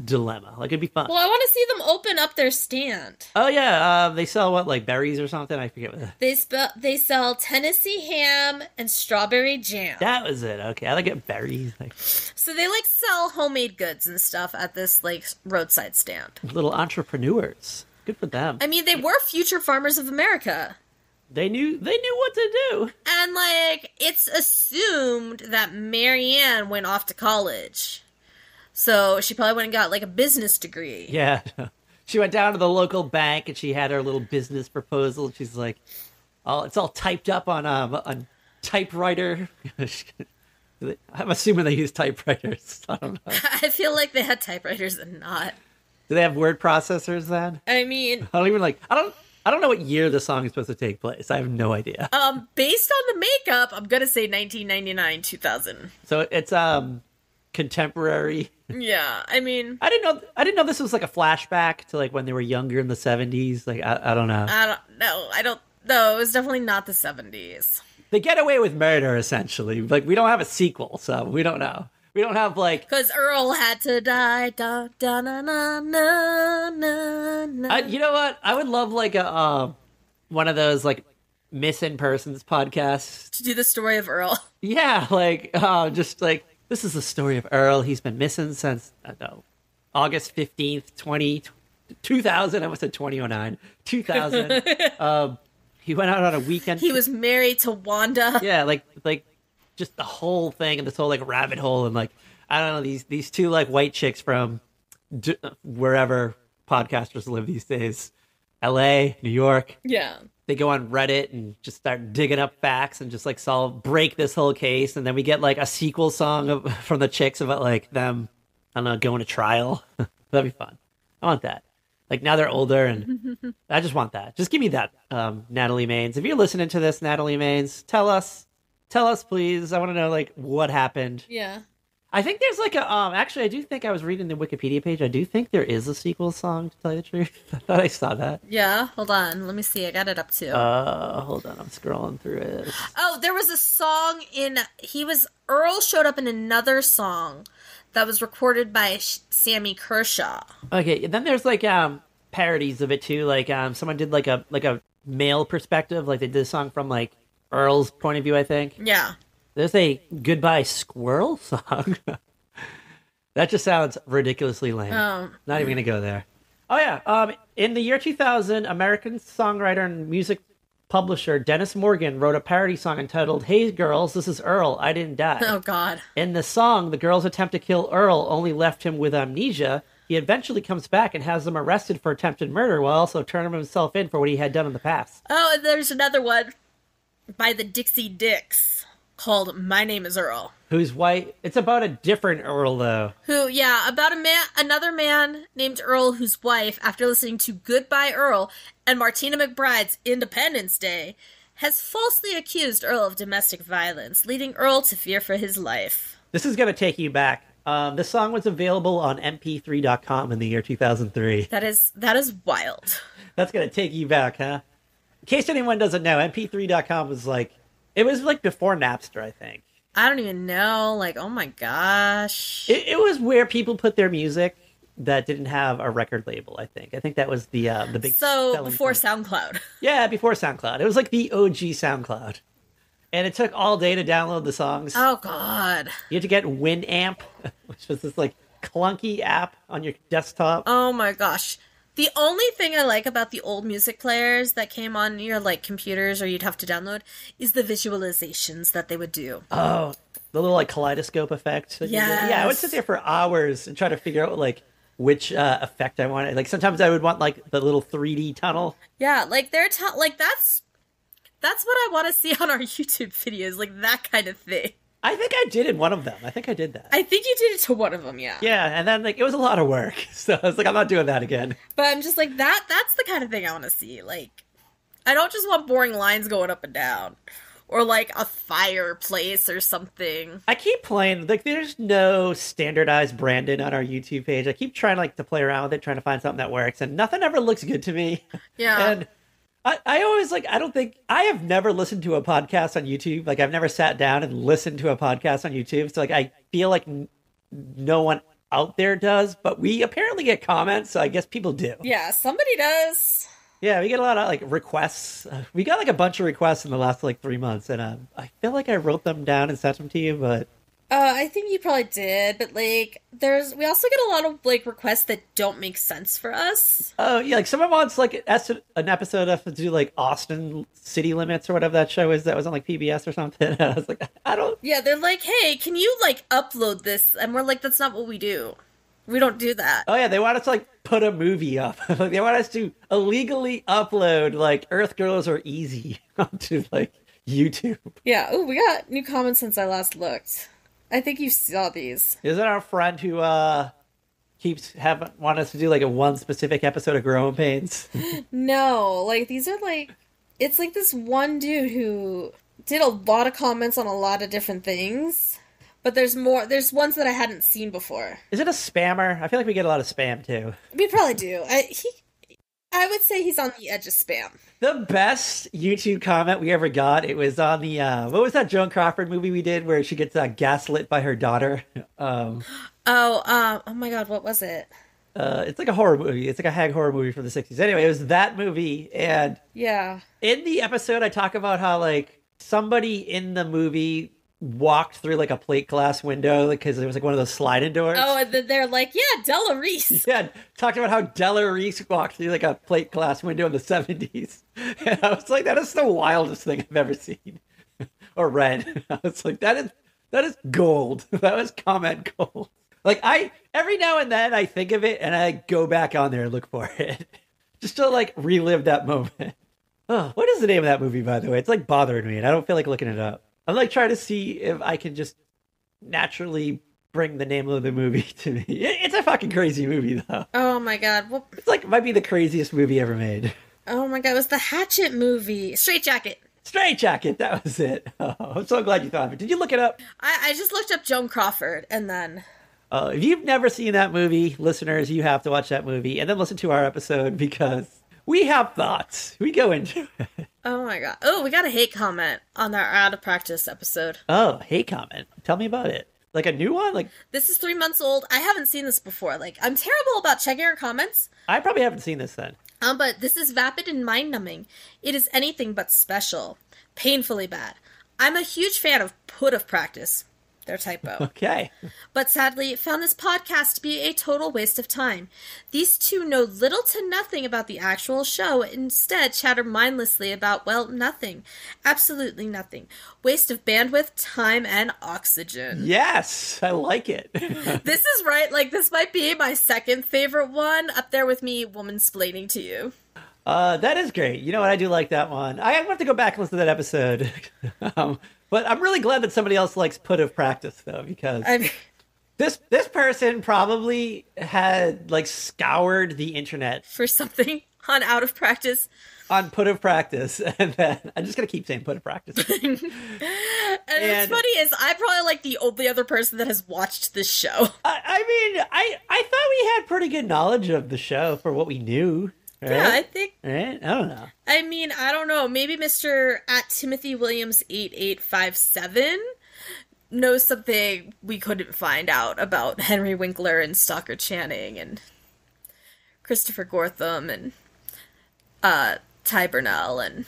dilemma. Like it'd be fun. Well, I want to see them open up their stand. Oh yeah, uh, they sell what like berries or something. I forget what that. They spell they sell Tennessee ham and strawberry jam. That was it. Okay, I like it berries. Like... So they like sell homemade goods and stuff at this like roadside stand. Little entrepreneurs. Good for them. I mean, they were future farmers of America. They knew they knew what to do. And like it's assumed that Marianne went off to college. So she probably went and got, like, a business degree. Yeah. She went down to the local bank, and she had her little business proposal. She's like, "Oh, it's all typed up on um, a typewriter." I'm assuming they use typewriters. I don't know. I feel like they had typewriters and not. Do they have word processors then? I mean... I don't even, like... I don't... I don't know what year the song is supposed to take place. I have no idea. Um, based on the makeup, I'm going to say nineteen ninety-nine, two thousand. So it's, um... contemporary. Yeah, I mean, I didn't know. I didn't know this was like a flashback to like when they were younger in the seventies. Like, I, I don't know. I don't know. I don't know. It was definitely not the seventies. They get away with murder essentially. Like, we don't have a sequel, so we don't know. We don't have like because Earl had to die. Da, da, na, na, na, na. I, you know what? I would love like a uh, one of those like missing persons podcasts to do the story of Earl. Yeah, like uh, just like. This is the story of Earl. He's been missing since, I don't know, August fifteenth, two thousand. I almost said twenty oh nine. two thousand. um, he went out on a weekend. He was married to Wanda. Yeah, like, like just the whole thing and this whole, like, rabbit hole. And, like, I don't know, these, these two, like, white chicks from d- wherever podcasters live these days. L A, New York. Yeah. They go on Reddit and just start digging up facts and just like solve, break this whole case. And then we get like a sequel song of, from the Chicks about like them, I don't know, going to trial. That'd be fun. I want that. Like now they're older and I just want that. Just give me that, um, Natalie Maines. If you're listening to this, Natalie Maines, tell us, tell us, please. I want to know like what happened. Yeah. I think there's like a, um, actually I do think I was reading the Wikipedia page. I do think there is a sequel song, to tell you the truth. I thought I saw that. Yeah, hold on. Let me see. I got it up too. Uh, hold on. I'm scrolling through it. Oh, there was a song in, he was, Earl showed up in another song that was recorded by Sh- Sammy Kershaw. Okay. And then there's like, um, parodies of it too. Like, um, someone did like a, like a male perspective. Like they did a song from like Earl's point of view, I think. Yeah. There's a Goodbye Squirrel song. That just sounds ridiculously lame. Oh. Not even going to go there. Oh, yeah. Um, in the year two thousand, American songwriter and music publisher Dennis Morgan wrote a parody song entitled, "Hey Girls, This Is Earl. I Didn't Die." Oh, God. In the song, the girls' attempt to kill Earl only left him with amnesia. He eventually comes back and has them arrested for attempted murder while also turning himself in for what he had done in the past. Oh, and there's another one by the Dixie Dicks. Called "My Name Is Earl," who's white. It's about a different Earl, though. Who, yeah, about a man, another man named Earl, whose wife, after listening to "Goodbye Earl" and Martina McBride's "Independence Day," has falsely accused Earl of domestic violence, leading Earl to fear for his life. This is going to take you back. Um, this song was available on M P three dot com in the year two thousand three. That is that is wild. That's going to take you back, huh? In case anyone doesn't know, M P three dot com was like. It was, like, before Napster, I think. I don't even know. Like, oh, my gosh. It, it was where people put their music that didn't have a record label, I think. I think that was the uh, the big selling point. So, before SoundCloud. Yeah, before SoundCloud. It was, like, the O G SoundCloud. And it took all day to download the songs. Oh, God. You had to get Winamp, which was this, like, clunky app on your desktop. Oh, my gosh. The only thing I like about the old music players that came on your, like, computers or you'd have to download is the visualizations that they would do. Oh, the little, like, kaleidoscope effect. Yes. Yeah, I would sit there for hours and try to figure out, like, which uh, effect I wanted. Like, sometimes I would want, like, the little three D tunnel. Yeah, like, they're t- like that's that's what I want to see on our YouTube videos, like, that kind of thing. I think I did in one of them. I think I did that. I think you did it to one of them, yeah. Yeah, and then like it was a lot of work. So I was like, I'm not doing that again. But I'm just like, that that's the kind of thing I want to see. Like, I don't just want boring lines going up and down. Or, like, a fireplace or something. I keep playing. Like, there's no standardized branding on our YouTube page. I keep trying, like, to play around with it, trying to find something that works. And nothing ever looks good to me. Yeah. And I, I always, like, I don't think... I have never listened to a podcast on YouTube. Like, I've never sat down and listened to a podcast on YouTube. So, like, I feel like n- no one out there does. But we apparently get comments, so I guess people do. Yeah, somebody does... Yeah, we get a lot of, like, requests. Uh, we got, like, a bunch of requests in the last, like, three months, and um, I feel like I wrote them down and sent them to you, but... Uh, I think you probably did, but, like, there's... We also get a lot of, like, requests that don't make sense for us. Oh, uh, yeah, like, someone wants, like, an episode of, do, like, Austin City Limits or whatever that show is that was on, like, P B S or something, and I was like, I don't... Yeah, they're like, hey, can you, like, upload this? And we're like, that's not what we do. We don't do that. Oh, yeah, they want us to, like, put a movie up. Like, they want us to illegally upload, like, Earth Girls Are Easy onto, like, YouTube. Yeah, oh, we got new comments since I last looked. I think you saw these. Is that our friend who uh, keeps having want us to do, like, a one specific episode of Growing Pains? No, like, these are, like, it's, like, this one dude who did a lot of comments on a lot of different things. But there's more. There's ones that I hadn't seen before. Is it a spammer? I feel like we get a lot of spam too. We probably do. I he, I would say he's on the edge of spam. The best YouTube comment we ever got. It was on the uh, what was that Joan Crawford movie we did where she gets uh, gaslit by her daughter? Um, oh, uh, oh my God! What was it? Uh, it's like a horror movie. It's like a hag horror movie from the sixties. Anyway, it was that movie, and yeah, in the episode I talk about how like somebody in the movie walked through like a plate glass window because like, it was like one of those sliding doors. Oh, and then they're like, yeah, Della Reese. Yeah, talking about how Della Reese walked through like a plate glass window in the seventies. And I was like, that is the wildest thing I've ever seen or read. I was like, that is that is gold. That was comment gold. Like I, every now and then I think of it and I go back on there and look for it just to like relive that moment. Oh, what is the name of that movie, by the way? It's like bothering me and I don't feel like looking it up. I'm, like, trying to see if I can just naturally bring the name of the movie to me. It's a fucking crazy movie, though. Oh, my God. Well, it's, like, might be the craziest movie ever made. Oh, my God. It was the Hatchet movie. Straight Jacket. Straight Jacket. That was it. Oh, I'm so glad you thought of it. Did you look it up? I, I just looked up Joan Crawford, and then... Oh, uh, if you've never seen that movie, listeners, you have to watch that movie, and then listen to our episode, because... We have thoughts. We go into it. Oh, my God. Oh, we got a hate comment on our Out of Practice episode. Oh, hate comment. Tell me about it. Like a new one? Like this is three months old. I haven't seen this before. Like, I'm terrible about checking our comments. I probably haven't seen this then. Um, but this is vapid and mind-numbing. It is anything but special. Painfully bad. I'm a huge fan of Put of Practice. Their typo. Okay. But sadly, found this podcast to be a total waste of time. These two know little to nothing about the actual show, instead chatter mindlessly about, well, nothing. Absolutely nothing. Waste of bandwidth, time, and oxygen. Yes! I like it. This is right. Like, this might be my second favorite one, up there with me womansplaining to you. Uh, that is great. You know what? I do like that one. I have to go back and listen to that episode. um, But I'm really glad that somebody else likes Put of Practice, though, because I mean, this this person probably had, like, scoured the internet. For something on Out of Practice. On Put of Practice. And then I'm just going to keep saying Put of Practice. and, and what's funny is I'm probably, like, the only other person that has watched this show. I, I mean, I, I thought we had pretty good knowledge of the show for what we knew. Right? Yeah, I think... Right? I don't know. I mean, I don't know. Maybe Mister at Timothy Williams eight eight five seven knows something we couldn't find out about Henry Winkler and Stalker Channing and Christopher Gortham and uh, Ty Burnell and...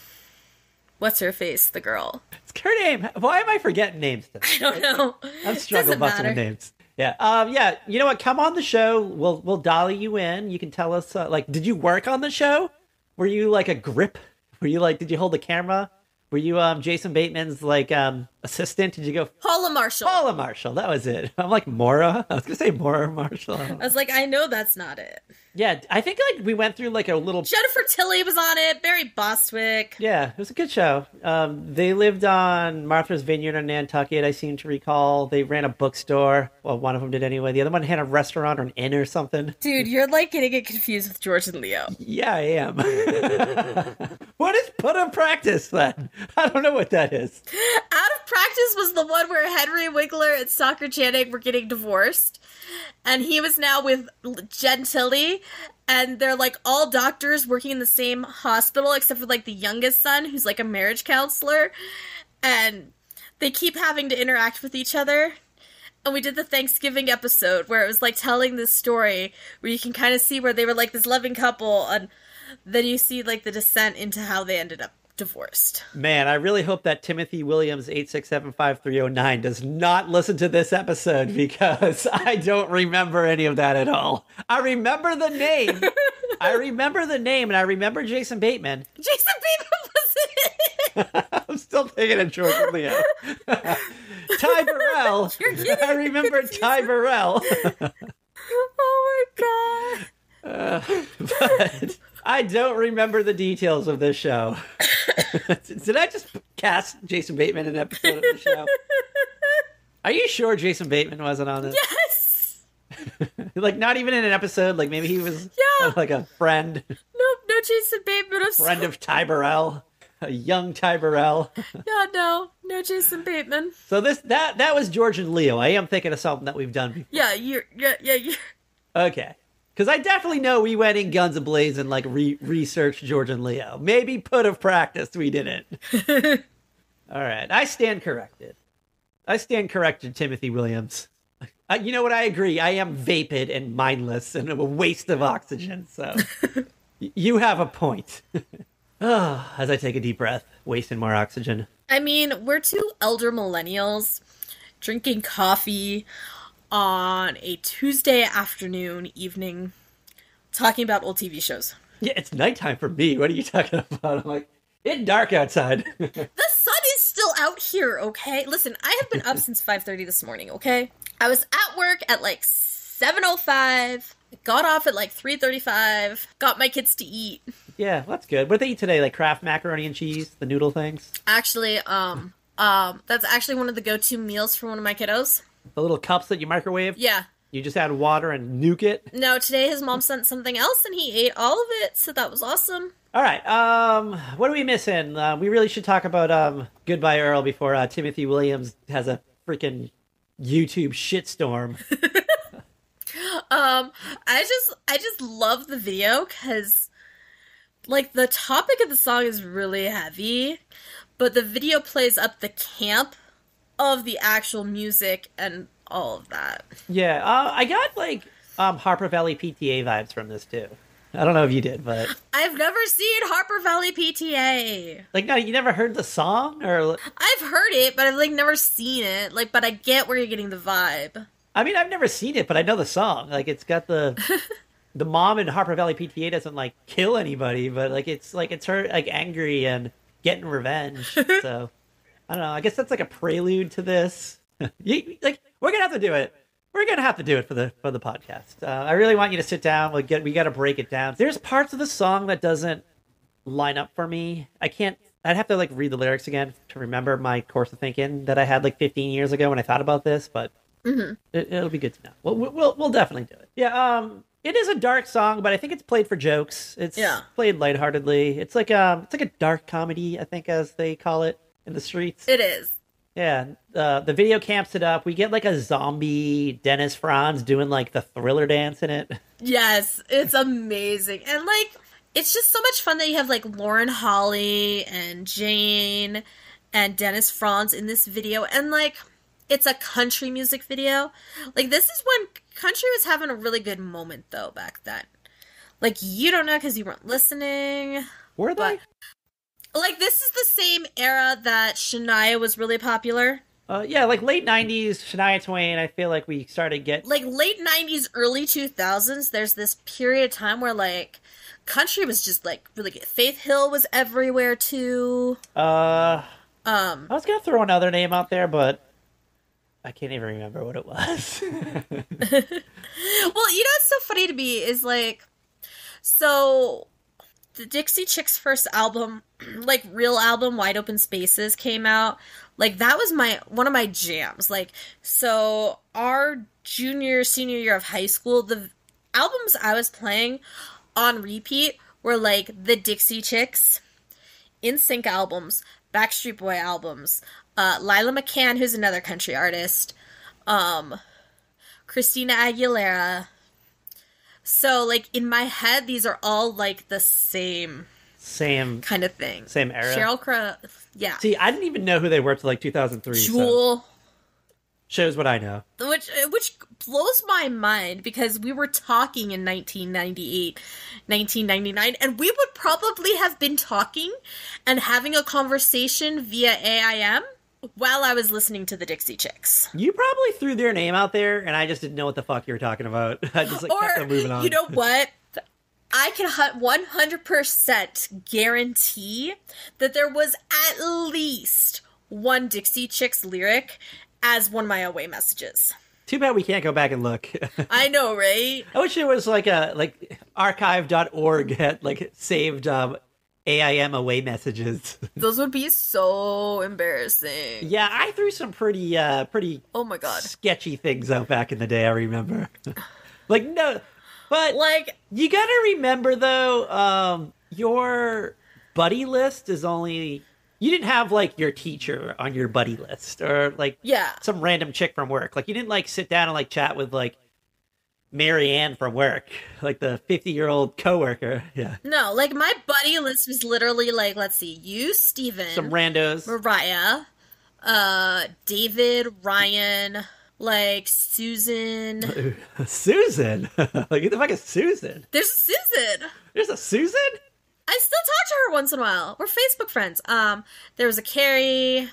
What's her face? The girl. It's her name. Why am I forgetting names? Today? I don't know. I'm struggling busting with names. Yeah. Um, yeah. You know what? Come on the show. We'll we'll dolly you in. You can tell us, uh, like, did you work on the show? Were you, like, a grip? Were you, like, did you hold the camera? Were you um, Jason Bateman's, like, um, assistant? Did you go? Paula Marshall. Paula Marshall. That was it. I'm like, Maura. I was going to say Maura Marshall. I was like, I know that's not it. Yeah, I think like we went through like a little... Jennifer Tilly was on it, Barry Bostwick. Yeah, it was a good show. Um, they lived on Martha's Vineyard in Nantucket, I seem to recall. They ran a bookstore. Well, one of them did anyway. The other one had a restaurant or an inn or something. Dude, you're like getting it confused with George and Leo. Yeah, I am. What is Put in Practice then? I don't know what that is. Out of Practice was the one where Henry Winkler and Stalker Channing were getting divorced. And he was now with Jen Tilly, and they're like all doctors working in the same hospital, except for like the youngest son, who's like a marriage counselor. And they keep having to interact with each other. And we did the Thanksgiving episode where it was like telling this story where you can kind of see where they were like this loving couple, and then you see like the descent into how they ended up divorced. Man, I really hope that Timothy Williams eight six seven five three oh nine does not listen to this episode, because I don't remember any of that at all. I remember the name. I remember the name, and I remember Jason Bateman. Jason Bateman was in it. I'm still thinking of George and Leo. Ty Burrell. I remember Ty Burrell. Oh my god. Uh, but... I don't remember the details of this show. Did I just cast Jason Bateman in an episode of the show? Are you sure Jason Bateman wasn't on this? Yes! Like, not even in an episode? Like, maybe he was yeah. like a friend? Nope, no Jason Bateman. I'm friend so... of Ty Burrell. A young Ty Burrell. No, no. No Jason Bateman. So this that that was George and Leo. I am thinking of something that we've done before. Yeah, you're... Yeah, yeah, you're... Okay. Because I definitely know we went in guns ablaze and like re- researched George and Leo. Maybe Put of Practice we didn't. All right. I stand corrected. I stand corrected, Timothy Williams. I, you know what? I agree. I am vapid and mindless and a waste of oxygen. So you have a point. Oh, as I take a deep breath, wasting more oxygen. I mean, we're two elder millennials drinking coffee on a Tuesday afternoon, evening, talking about old T V shows. Yeah, it's nighttime for me. What are you talking about? I'm like, it's dark outside. The sun is still out here, okay? Listen, I have been up since five thirty this morning, okay? I was at work at like seven oh five, got off at like three thirty-five, got my kids to eat. Yeah, well, that's good. What did they eat today? Like Kraft macaroni and cheese, the noodle things? Actually, um, um, that's actually one of the go-to meals for one of my kiddos. The little cups that you microwave? Yeah. You just add water and nuke it? No, today his mom sent something else and he ate all of it, so that was awesome. All right, um, what are we missing? Uh, we really should talk about um, Goodbye Earl before uh, Timothy Williams has a freaking YouTube shitstorm. um, I just, I just love the video because, like, the topic of the song is really heavy, but the video plays up the camp of the actual music and all of that. Yeah, uh, I got like um, Harper Valley P T A vibes from this too. I don't know if you did, but I've never seen Harper Valley P T A. Like, no, you never heard the song, or I've heard it, but I've like never seen it. Like, but I get where you're getting the vibe. I mean, I've never seen it, but I know the song. Like, it's got the the mom in Harper Valley P T A doesn't like kill anybody, but like it's like it's her like angry and getting revenge. So. I don't know. I guess that's like a prelude to this. you, like we're gonna have to do it. We're gonna have to do it for the for the podcast. Uh, I really want you to sit down. We'll get we got to break it down. There's parts of the song that doesn't line up for me. I can't. I'd have to like read the lyrics again to remember my course of thinking that I had like fifteen years ago when I thought about this. But mm-hmm. it, it'll be good to know. We'll, we'll we'll definitely do it. Yeah. Um. It is a dark song, but I think it's played for jokes. It's yeah. played lightheartedly. It's like um. It's like a dark comedy, I think, as they call it. In the streets. It is. Yeah. Uh, the video camps it up. We get like a zombie Dennis Franz doing like the Thriller dance in it. Yes. It's amazing. And like, it's just so much fun that you have like Lauren Holly and Jane and Dennis Franz in this video. And like, it's a country music video. Like, this is when country was having a really good moment though back then. Like, you don't know because you weren't listening. Were they? But like, this is the same era that Shania was really popular. Uh, yeah, like late nineties, Shania Twain, I feel like we started getting... Like late nineties, early two thousands, there's this period of time where, like, country was just, like, really good. Faith Hill was everywhere, too. Uh, um, I was going to throw another name out there, but I can't even remember what it was. Well, you know what's so funny to me is, like, So the Dixie Chicks' first album, like real album, Wide Open Spaces, came out. Like, that was my, one of my jams. Like, so our junior, senior year of high school, the albums I was playing on repeat were, like, the Dixie Chicks, N Sync albums, Backstreet Boy albums, uh, Lila McCann, who's another country artist, um, Christina Aguilera. So, like, in my head, these are all, like, the same... Same kind of thing. Same era. Sheryl Crow, yeah. See, I didn't even know who they were till like two thousand three. Jewel. So. Shows what I know. Which which blows my mind, because we were talking in nineteen ninety-eight, nineteen ninety-nine, and we would probably have been talking and having a conversation via A I M while I was listening to the Dixie Chicks. You probably threw their name out there, and I just didn't know what the fuck you were talking about. I just like, or, kept them moving on. You know what? I can one hundred percent guarantee that there was at least one Dixie Chicks lyric as one of my away messages. Too bad we can't go back and look. I know, right? I wish it was like a like archive dot org had like saved um, A I M away messages. Those would be so embarrassing. Yeah, I threw some pretty uh, pretty oh my god sketchy things out back in the day. I remember, like no. But like, you gotta remember though, um, your buddy list is only, you didn't have like your teacher on your buddy list or like yeah. some random chick from work. Like you didn't like sit down and like chat with like Mary Ann from work, like the fifty year old coworker. Yeah. No, like my buddy list was literally like, let's see, you, Steven, some randos, Mariah, uh, David, Ryan. Like, Susan. Susan? Like, who the fuck is Susan? There's a Susan! There's a Susan? I still talk to her once in a while. We're Facebook friends. Um, there was a Carrie,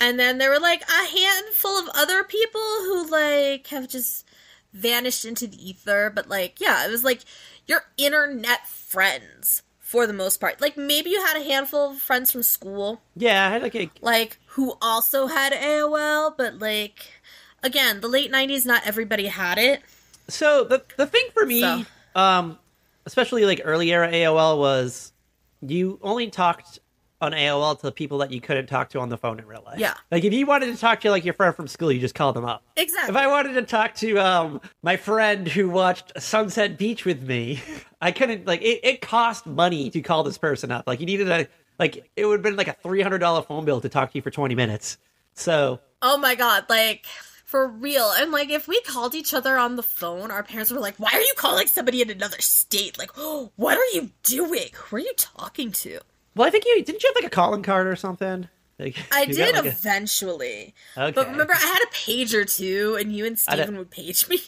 and then there were, like, a handful of other people who, like, have just vanished into the ether. But, like, yeah, it was, like, your internet friends, for the most part. Like, maybe you had a handful of friends from school. Yeah, I had, like, a... Like, who also had A O L, but, like... Again, the late nineties, not everybody had it. So the the thing for me, so. um, especially like early era A O L, was you only talked on A O L to the people that you couldn't talk to on the phone in real life. Yeah. Like if you wanted to talk to like your friend from school, you just called them up. Exactly. If I wanted to talk to um my friend who watched Sunset Beach with me, I couldn't like it, it cost money to call this person up. Like you needed a like it would have been like a three hundred dollar phone bill to talk to you for twenty minutes. So oh my god, like for real. And, like, if we called each other on the phone, our parents were like, why are you calling somebody in another state? Like, oh, what are you doing? Who are you talking to? Well, I think you... Didn't you have, like, a calling card or something? Like, I did got, like, eventually. A... Okay. But remember, I had a pager, too, and you and Steven would page me.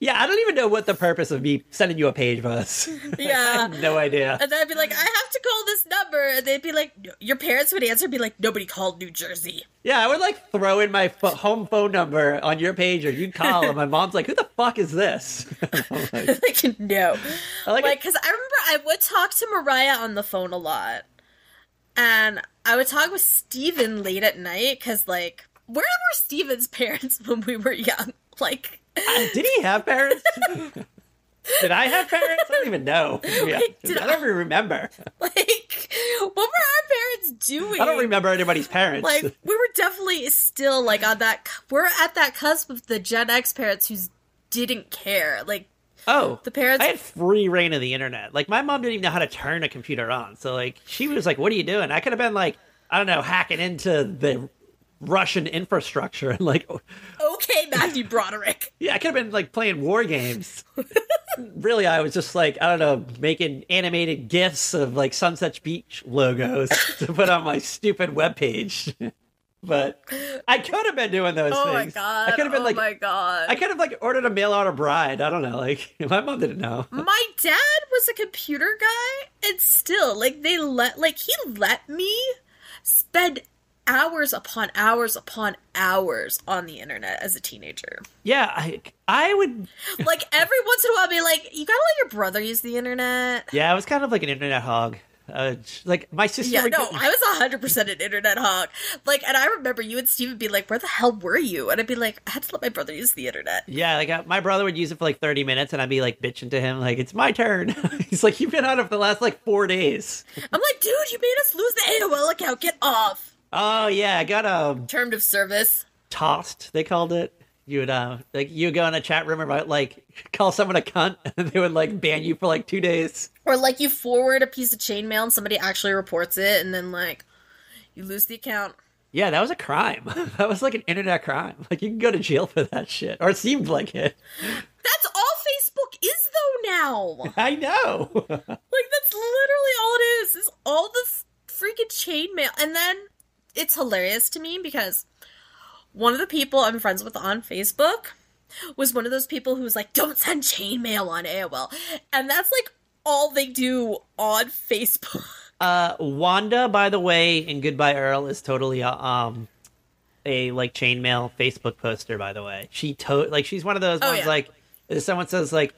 Yeah, I don't even know what the purpose of me sending you a page was. Yeah. I had no idea. And then I'd be like, I have to call this number. And they'd be like... Your parents would answer and be like, nobody called New Jersey. Yeah, I would, like, throw in my fo- home phone number on your page, or you'd call, and my mom's like, who the fuck is this? I'm like, like, no. I like, because like, I remember I would talk to Mariah on the phone a lot, and I would talk with Steven late at night, because, like, where were Steven's parents when we were young? Like... Uh, did he have parents? Did I have parents? I don't even know. Yeah. Like, I don't I, even remember. Like, what were our parents doing? I don't remember anybody's parents. Like, we were definitely still, like, on that... We're at that cusp of the Gen X parents who didn't care. Like, oh, the parents... I had free reign of the internet. Like, my mom didn't even know how to turn a computer on. So, like, she was like, what are you doing? I could have been, like, I don't know, hacking into the... Russian infrastructure and like okay Matthew Broderick. Yeah, I could have been like playing war games. Really, I was just like, I don't know, making animated GIFs of like Sunset Beach logos to put on my stupid webpage. But I could have been doing those oh things. Oh my god. I could have been oh like my god. I could have like ordered a mail order bride. I don't know. Like my mom didn't know. My dad was a computer guy, and still like they let like he let me spend hours upon hours upon hours on the internet as a teenager. Yeah, I I would... Like, every once in a while I'd be like, you gotta let your brother use the internet. Yeah, I was kind of like an internet hog. Uh, like my sister. Yeah, would no, I was one hundred percent an internet hog. Like, and I remember you and Steve would be like, "Where the hell were you?" And I'd be like, "I had to let my brother use the internet." Yeah, like I, my brother would use it for like thirty minutes, and I'd be like bitching to him, like, "It's my turn." He's like, "You've been on it for the last like four days." I'm like, "Dude, you made us lose the A O L account. Get off." Oh yeah, I got a term of service. Tossed, they called it. You would uh, like you go in a chat room about like call someone a cunt, and they would like ban you for like two days. Or like you forward a piece of chainmail and somebody actually reports it, and then like you lose the account. Yeah, that was a crime. That was like an internet crime. Like you can go to jail for that shit, or it seemed like it. That's all Facebook is though now. I know. Like that's literally all it is. Is all the f- freaking chainmail, and then it's hilarious to me because one of the people I'm friends with on Facebook was one of those people who was like, "Don't send chainmail on A O L." And that's like all they do on Facebook. Uh, Wanda, by the way, in Goodbye Earl is totally a, um, a like chainmail Facebook poster, by the way. She to- like she's one of those oh, ones yeah. like someone says like,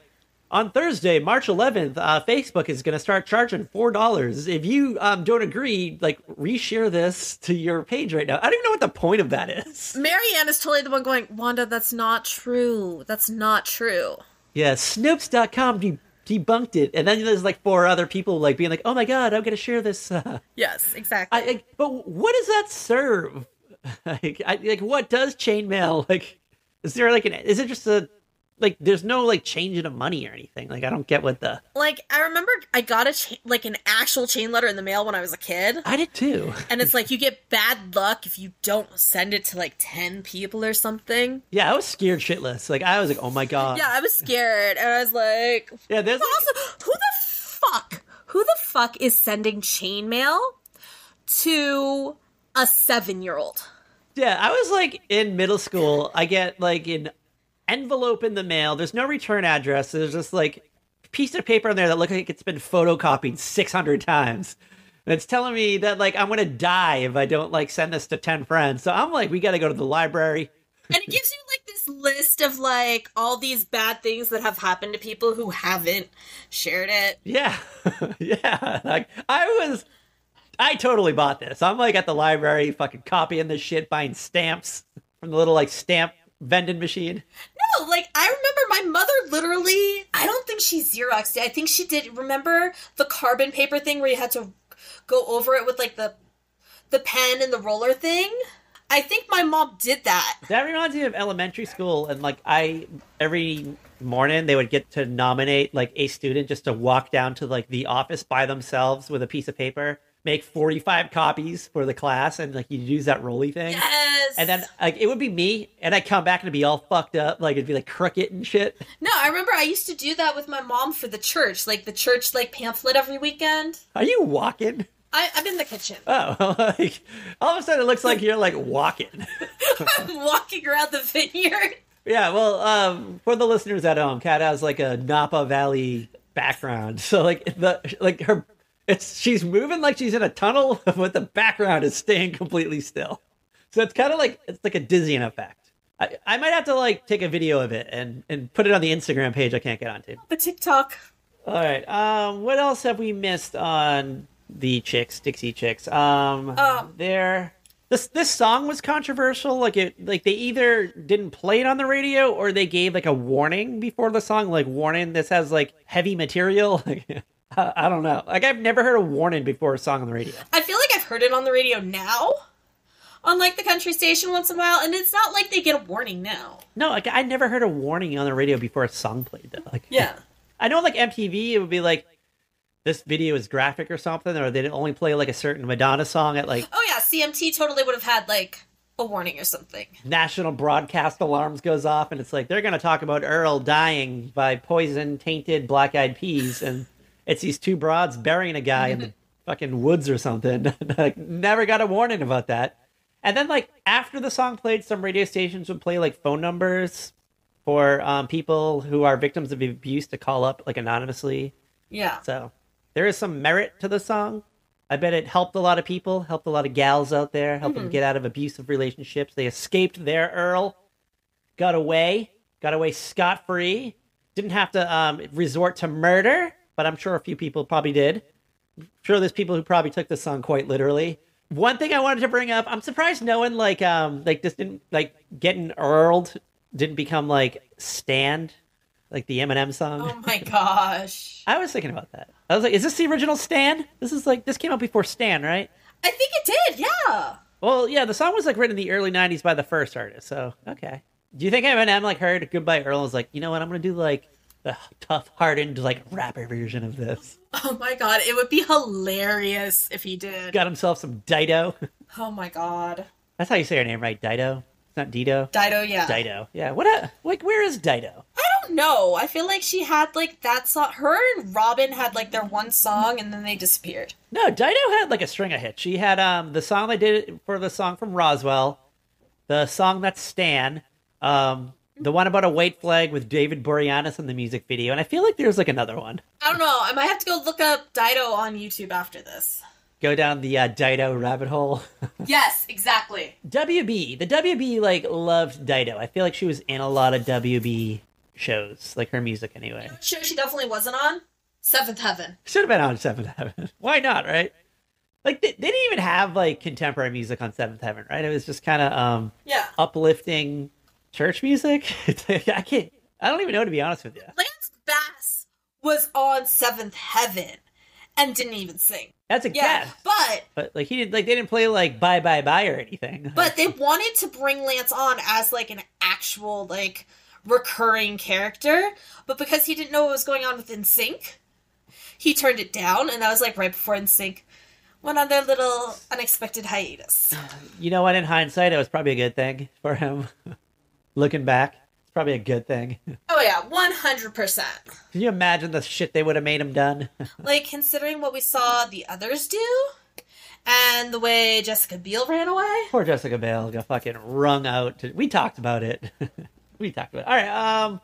"On Thursday, March eleventh, uh, Facebook is going to start charging four dollars. If you um, don't agree, like, reshare this to your page right now." I don't even know what the point of that is. Marianne is totally the one going, "Wanda, that's not true. That's not true." Yeah, Snopes dot com de- debunked it. And then there's, like, four other people, like, being like, "Oh, my God, I'm going to share this." Uh. Yes, exactly. I, I, but what does that serve? like, I, like, what does chainmail, like, is there, like, an, is it just a... Like, there's no, like, changing of money or anything. Like, I don't get what the... Like, I remember I got, a cha- like, an actual chain letter in the mail when I was a kid. I did, too. And it's like, you get bad luck if you don't send it to, like, ten people or something. Yeah, I was scared shitless. Like, I was like, oh, my God. Yeah, I was scared. And I was like... Yeah, there's... But like... also, who the fuck? Who the fuck is sending chain mail to a seven-year-old? Yeah, I was, like, in middle school, I get, like, in... envelope in the mail. There's no return address. There's just like a piece of paper in there that looks like it's been photocopied six hundred times. And it's telling me that like I'm going to die if I don't like send this to ten friends. So I'm like, we got to go to the library. And it gives you like this list of like all these bad things that have happened to people who haven't shared it. Yeah. Yeah. Like I was, I totally bought this. I'm like at the library fucking copying this shit, buying stamps from the little like stamp vending machine. No, like, I remember my mother literally, I don't think she Xeroxed it. I think she did, remember the carbon paper thing where you had to go over it with, like, the the pen and the roller thing? I think my mom did that. That reminds me of elementary school, and, like, I, every morning they would get to nominate, like, a student just to walk down to, like, the office by themselves with a piece of paper, make forty-five copies for the class, and, like, you'd use that rolly thing. Yes! And then, like, it would be me, and I'd come back and it'd be all fucked up. Like, it'd be, like, crooked and shit. No, I remember I used to do that with my mom for the church. Like, the church, like, pamphlet every weekend. Are you walking? I, I'm in the kitchen. Oh, like, all of a sudden it looks like you're, like, walking. I'm walking around the vineyard. Yeah, well, um, for the listeners at home, Kat has, like, a Napa Valley background. So, like, the like her... It's, she's moving like she's in a tunnel, but the background is staying completely still. So it's kind of like, it's like a dizzying effect. I, I might have to like take a video of it and, and put it on the Instagram page I can't get onto. The TikTok. All right. Um, what else have we missed on the Chicks, Dixie Chicks? Um, um there, this, this song was controversial. Like it, like they either didn't play it on the radio or they gave like a warning before the song, like warning, this has like heavy material. I don't know. Like, I've never heard a warning before a song on the radio. I feel like I've heard it on the radio now, on, like, the country station once in a while, and it's not like they get a warning now. No, like, I never heard a warning on the radio before a song played, though. Like, yeah. I know, like, M T V, it would be like, this video is graphic or something, or they'd only play, like, a certain Madonna song at, like... Oh, yeah, C M T totally would have had, like, a warning or something. National broadcast alarms goes off, and it's like, they're going to talk about Earl dying by poison-tainted black-eyed peas, and... It's these two broads burying a guy in the fucking woods or something. Like, never got a warning about that. And then, like, after the song played, some radio stations would play, like, phone numbers for um, people who are victims of abuse to call up, like, anonymously. Yeah. So there is some merit to the song. I bet it helped a lot of people, helped a lot of gals out there, helped mm-hmm. them get out of abusive relationships. They escaped their Earl, got away, got away scot-free, didn't have to um, resort to murder. But I'm sure a few people probably did. I'm sure there's people who probably took this song quite literally. One thing I wanted to bring up, I'm surprised no one like um like this didn't like Getting Earled didn't become like Stand, like the Eminem song. Oh my gosh. I was thinking about that. I was like, is this the original Stan? This is like, this came out before Stan, right? I think it did, yeah. Well, yeah, the song was like written in the early nineties by the first artist, so okay. Do you think Eminem like heard Goodbye Earl and was like, you know what, I'm gonna do like the tough, hardened, like rapper version of this? Oh my god, it would be hilarious if he did. Got himself some Dido. Oh my god. That's how you say her name, right? Dido? It's not Dido? Dido, yeah. Dido, yeah. What a, like, where is Dido? I don't know. I feel like she had, like, that song. Her and Robin had, like, their one song, and then they disappeared. No, Dido had, like, a string of hits. She had um the song they did for the song from Roswell, the song that's Stan, um, the one about a white flag with David Boreanaz in the music video, and I feel like there's, like, another one. I don't know. I might have to go look up Dido on YouTube after this. Go down the uh, Dido rabbit hole. Yes, exactly. W B. The W B, like, loved Dido. I feel like she was in a lot of W B shows, like her music anyway. You know what show she definitely wasn't on? Seventh Heaven. Should have been on Seventh Heaven. Why not, right? Like, they, they didn't even have, like, contemporary music on Seventh Heaven, right? It was just kind of um, yeah. uplifting church music. I can't, I don't even know, to be honest with you. Lance Bass was on Seventh Heaven and didn't even sing. That's a yeah, guess. But but like he didn't like they didn't play like Bye Bye Bye or anything. But they wanted to bring Lance on as like an actual like recurring character, but because he didn't know what was going on with N Sync, he turned it down, and that was like right before N Sync went on their little unexpected hiatus. You know what, in hindsight, it was probably a good thing for him. Looking back, it's probably a good thing. Oh yeah, one hundred percent. Can you imagine the shit they would have made him done? Like, considering what we saw the others do, and the way Jessica Biel ran away. Poor Jessica Biel got fucking wrung out. To... We talked about it. we talked about it. All right, um,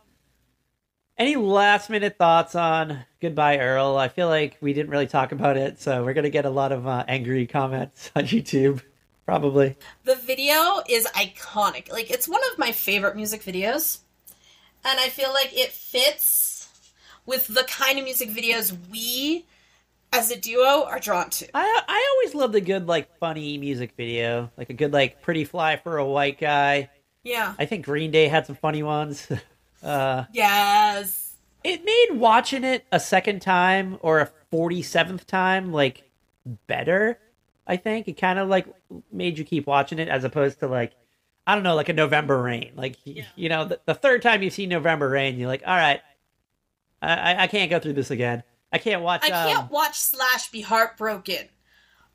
any last minute thoughts on Goodbye Earl? I feel like we didn't really talk about it, so we're going to get a lot of uh, angry comments on YouTube. Probably. The video is iconic. Like, it's one of my favorite music videos. And I feel like it fits with the kind of music videos we, as a duo, are drawn to. I I always love the good, like, funny music video. Like, a good, like, Pretty Fly for a White Guy. Yeah. I think Green Day had some funny ones. uh, yes. It made watching it a second time or a forty-seventh time, like, better. I think it kind of like made you keep watching it as opposed to like, I don't know, like a November Rain. Like, yeah. you know, the, the third time you see November Rain, you're like, all right, I, I can't go through this again. I can't watch. I um, can't watch Slash be heartbroken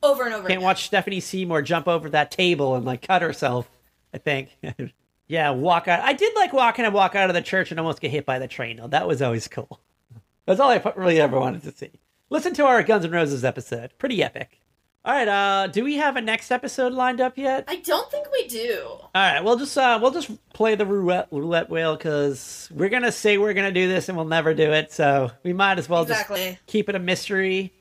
over and over. Can't again. watch Stephanie Seymour jump over that table and like cut herself. I think. yeah. Walk out. I did like walking and walk out of the church and almost get hit by the train. Though. That was always cool. That's all I really ever wanted to see. Listen to our Guns N' Roses episode. Pretty epic. All right, uh, do we have a next episode lined up yet? I don't think we do. All right, we'll just uh, we'll just play the roulette, roulette wheel because we're going to say we're going to do this and we'll never do it. So we might as well exactly. just keep it a mystery.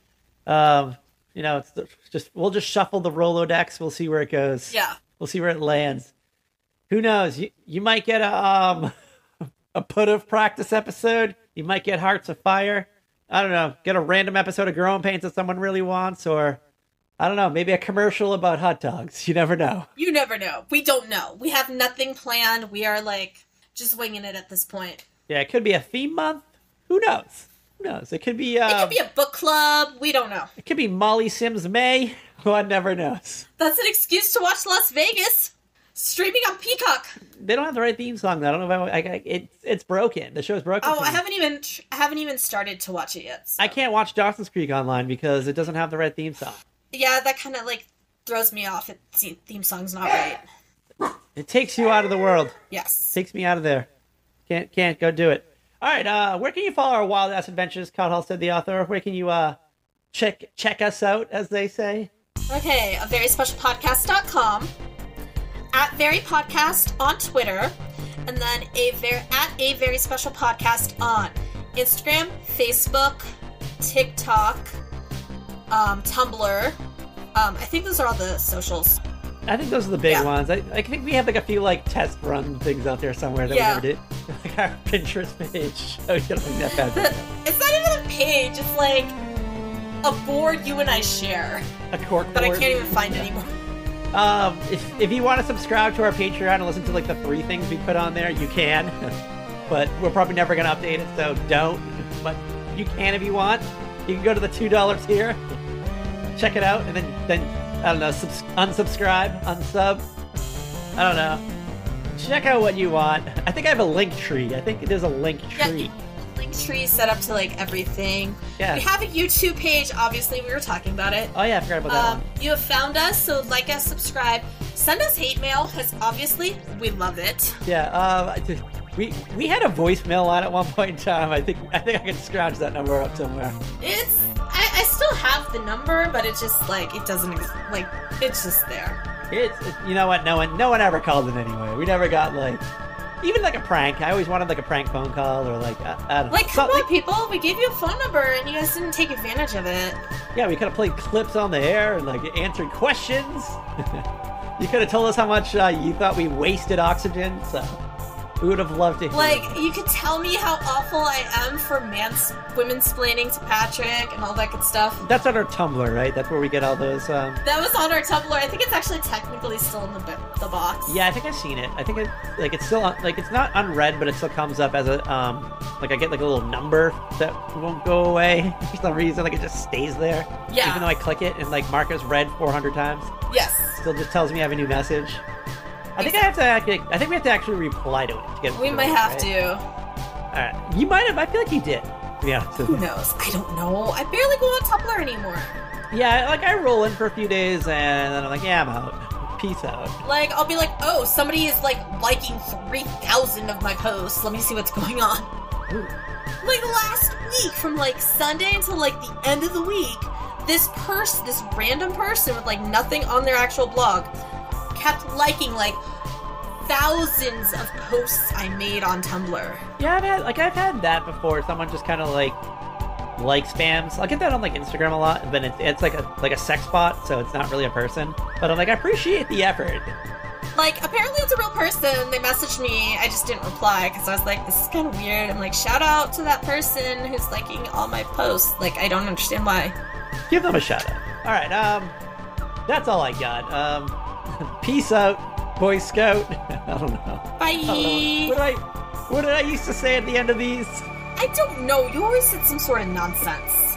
Um, you know, it's the, just we'll just shuffle the Rolodex. We'll see where it goes. Yeah. We'll see where it lands. Who knows? You, you might get a, um, a put of practice episode. You might get Hearts Afire. I don't know. Get a random episode of Growing Pains that someone really wants or... I don't know, maybe a commercial about hot dogs. You never know. You never know. We don't know. We have nothing planned. We are, like, just winging it at this point. Yeah, it could be a theme month. Who knows? Who knows? It could be... Um, it could be a book club. We don't know. It could be Molly Sims May. One never knows. That's an excuse to watch Las Vegas. Streaming on Peacock. They don't have the right theme song, though. I don't know if I... I, I it's, it's broken. The show's broken. Oh, I haven't even I haven't even started to watch it yet. So. I can't watch Dawson's Creek online because it doesn't have the right theme song. Yeah, that kind of, like, throws me off. It theme song's not right. It takes you out of the world. Yes. It takes me out of there. Can't can't go do it. All right, uh, where can you follow our wild ass adventures, Cat Halstead, the author? Where can you uh check check us out, as they say? Okay, a very special podcast dot com, at Very Podcast on Twitter, and then a very at a very special podcast on Instagram, Facebook, TikTok. Um, Tumblr. Um, I think those are all the socials. I think those are the big yeah. ones. I, I think we have like a few like test run things out there somewhere that yeah. we never did. Like our Pinterest page. Oh, you don't think that bad. It's not even a page. It's like a board you and I share. A cork board. That I can't even find anymore. Um, if, if you want to subscribe to our Patreon and listen to like the three things we put on there, you can. But we're probably never going to update it, so don't. But you can if you want. You can go to the two dollars tier, check it out, and then, then I don't know, subs- unsubscribe, unsub. I don't know. Check out what you want. I think I have a link tree. I think there's a link tree. Yeah. Tree set up to like everything. Yeah. We have a YouTube page, obviously, we were talking about it. Oh yeah, I forgot about that. Um, you have found us, so like us, subscribe, send us hate mail, because obviously we love it. Yeah, uh, we we had a voicemail line at one point in time. I think I think I can scrounge that number up somewhere. It's I, I still have the number, but it's just like it doesn't like it's just there. It's you know what? No one no one ever called it anyway. We never got like. Even like a prank. I always wanted like a prank phone call or like, I, I don't know. Like, come so, on, like, people. We gave you a phone number and you guys didn't take advantage of it. Yeah, we could have played clips on the air and like answered questions. You could have told us how much uh, you thought we wasted oxygen. So we would have loved to hear. Like, it. You could tell me how awful I am for mans- women-splaining to Patrick and all that good stuff. That's on our Tumblr, right? That's where we get all those. Um... That was on our Tumblr. I think it's actually technically still in the book. The box. Yeah, I think I've seen it. I think it, like it's still like it's not unread, but it still comes up as a um like I get like a little number that won't go away for some reason. Like it just stays there. Yeah. Even though I click it and like mark as read four hundred times. Yes. It still just tells me I have a new message. I think exactly. I have to. I think we have to actually reply to it to get. We it might it, have right? to. All right. You might have. I feel like you did. Yeah. Who knows? I don't know. I barely go on Tumblr anymore. Yeah, like I roll in for a few days and then I'm like, yeah, I'm out. Peace out. Like, I'll be like, oh, somebody is, like, liking three thousand of my posts. Let me see what's going on. Ooh. Like, last week, from, like, Sunday until, like, the end of the week, this person, this random person with, like, nothing on their actual blog kept liking, like, thousands of posts I made on Tumblr. Yeah, I've had, like, I've had that before. Someone just kind of, like, like spams. I'll get that on like Instagram a lot, but it's, it's like a like a sex bot, so it's not really a person. But I'm like, I appreciate the effort. Like, apparently it's a real person. They messaged me. I just didn't reply because I was like, this is kind of weird. I'm like, shout out to that person who's liking all my posts. Like, I don't understand why. Give them a shout out. All right, um, that's all I got. Um, peace out, Boy Scout. I don't know. Bye. I don't know. What did I, what did I used to say at the end of these? I don't know. You always said some sort of nonsense.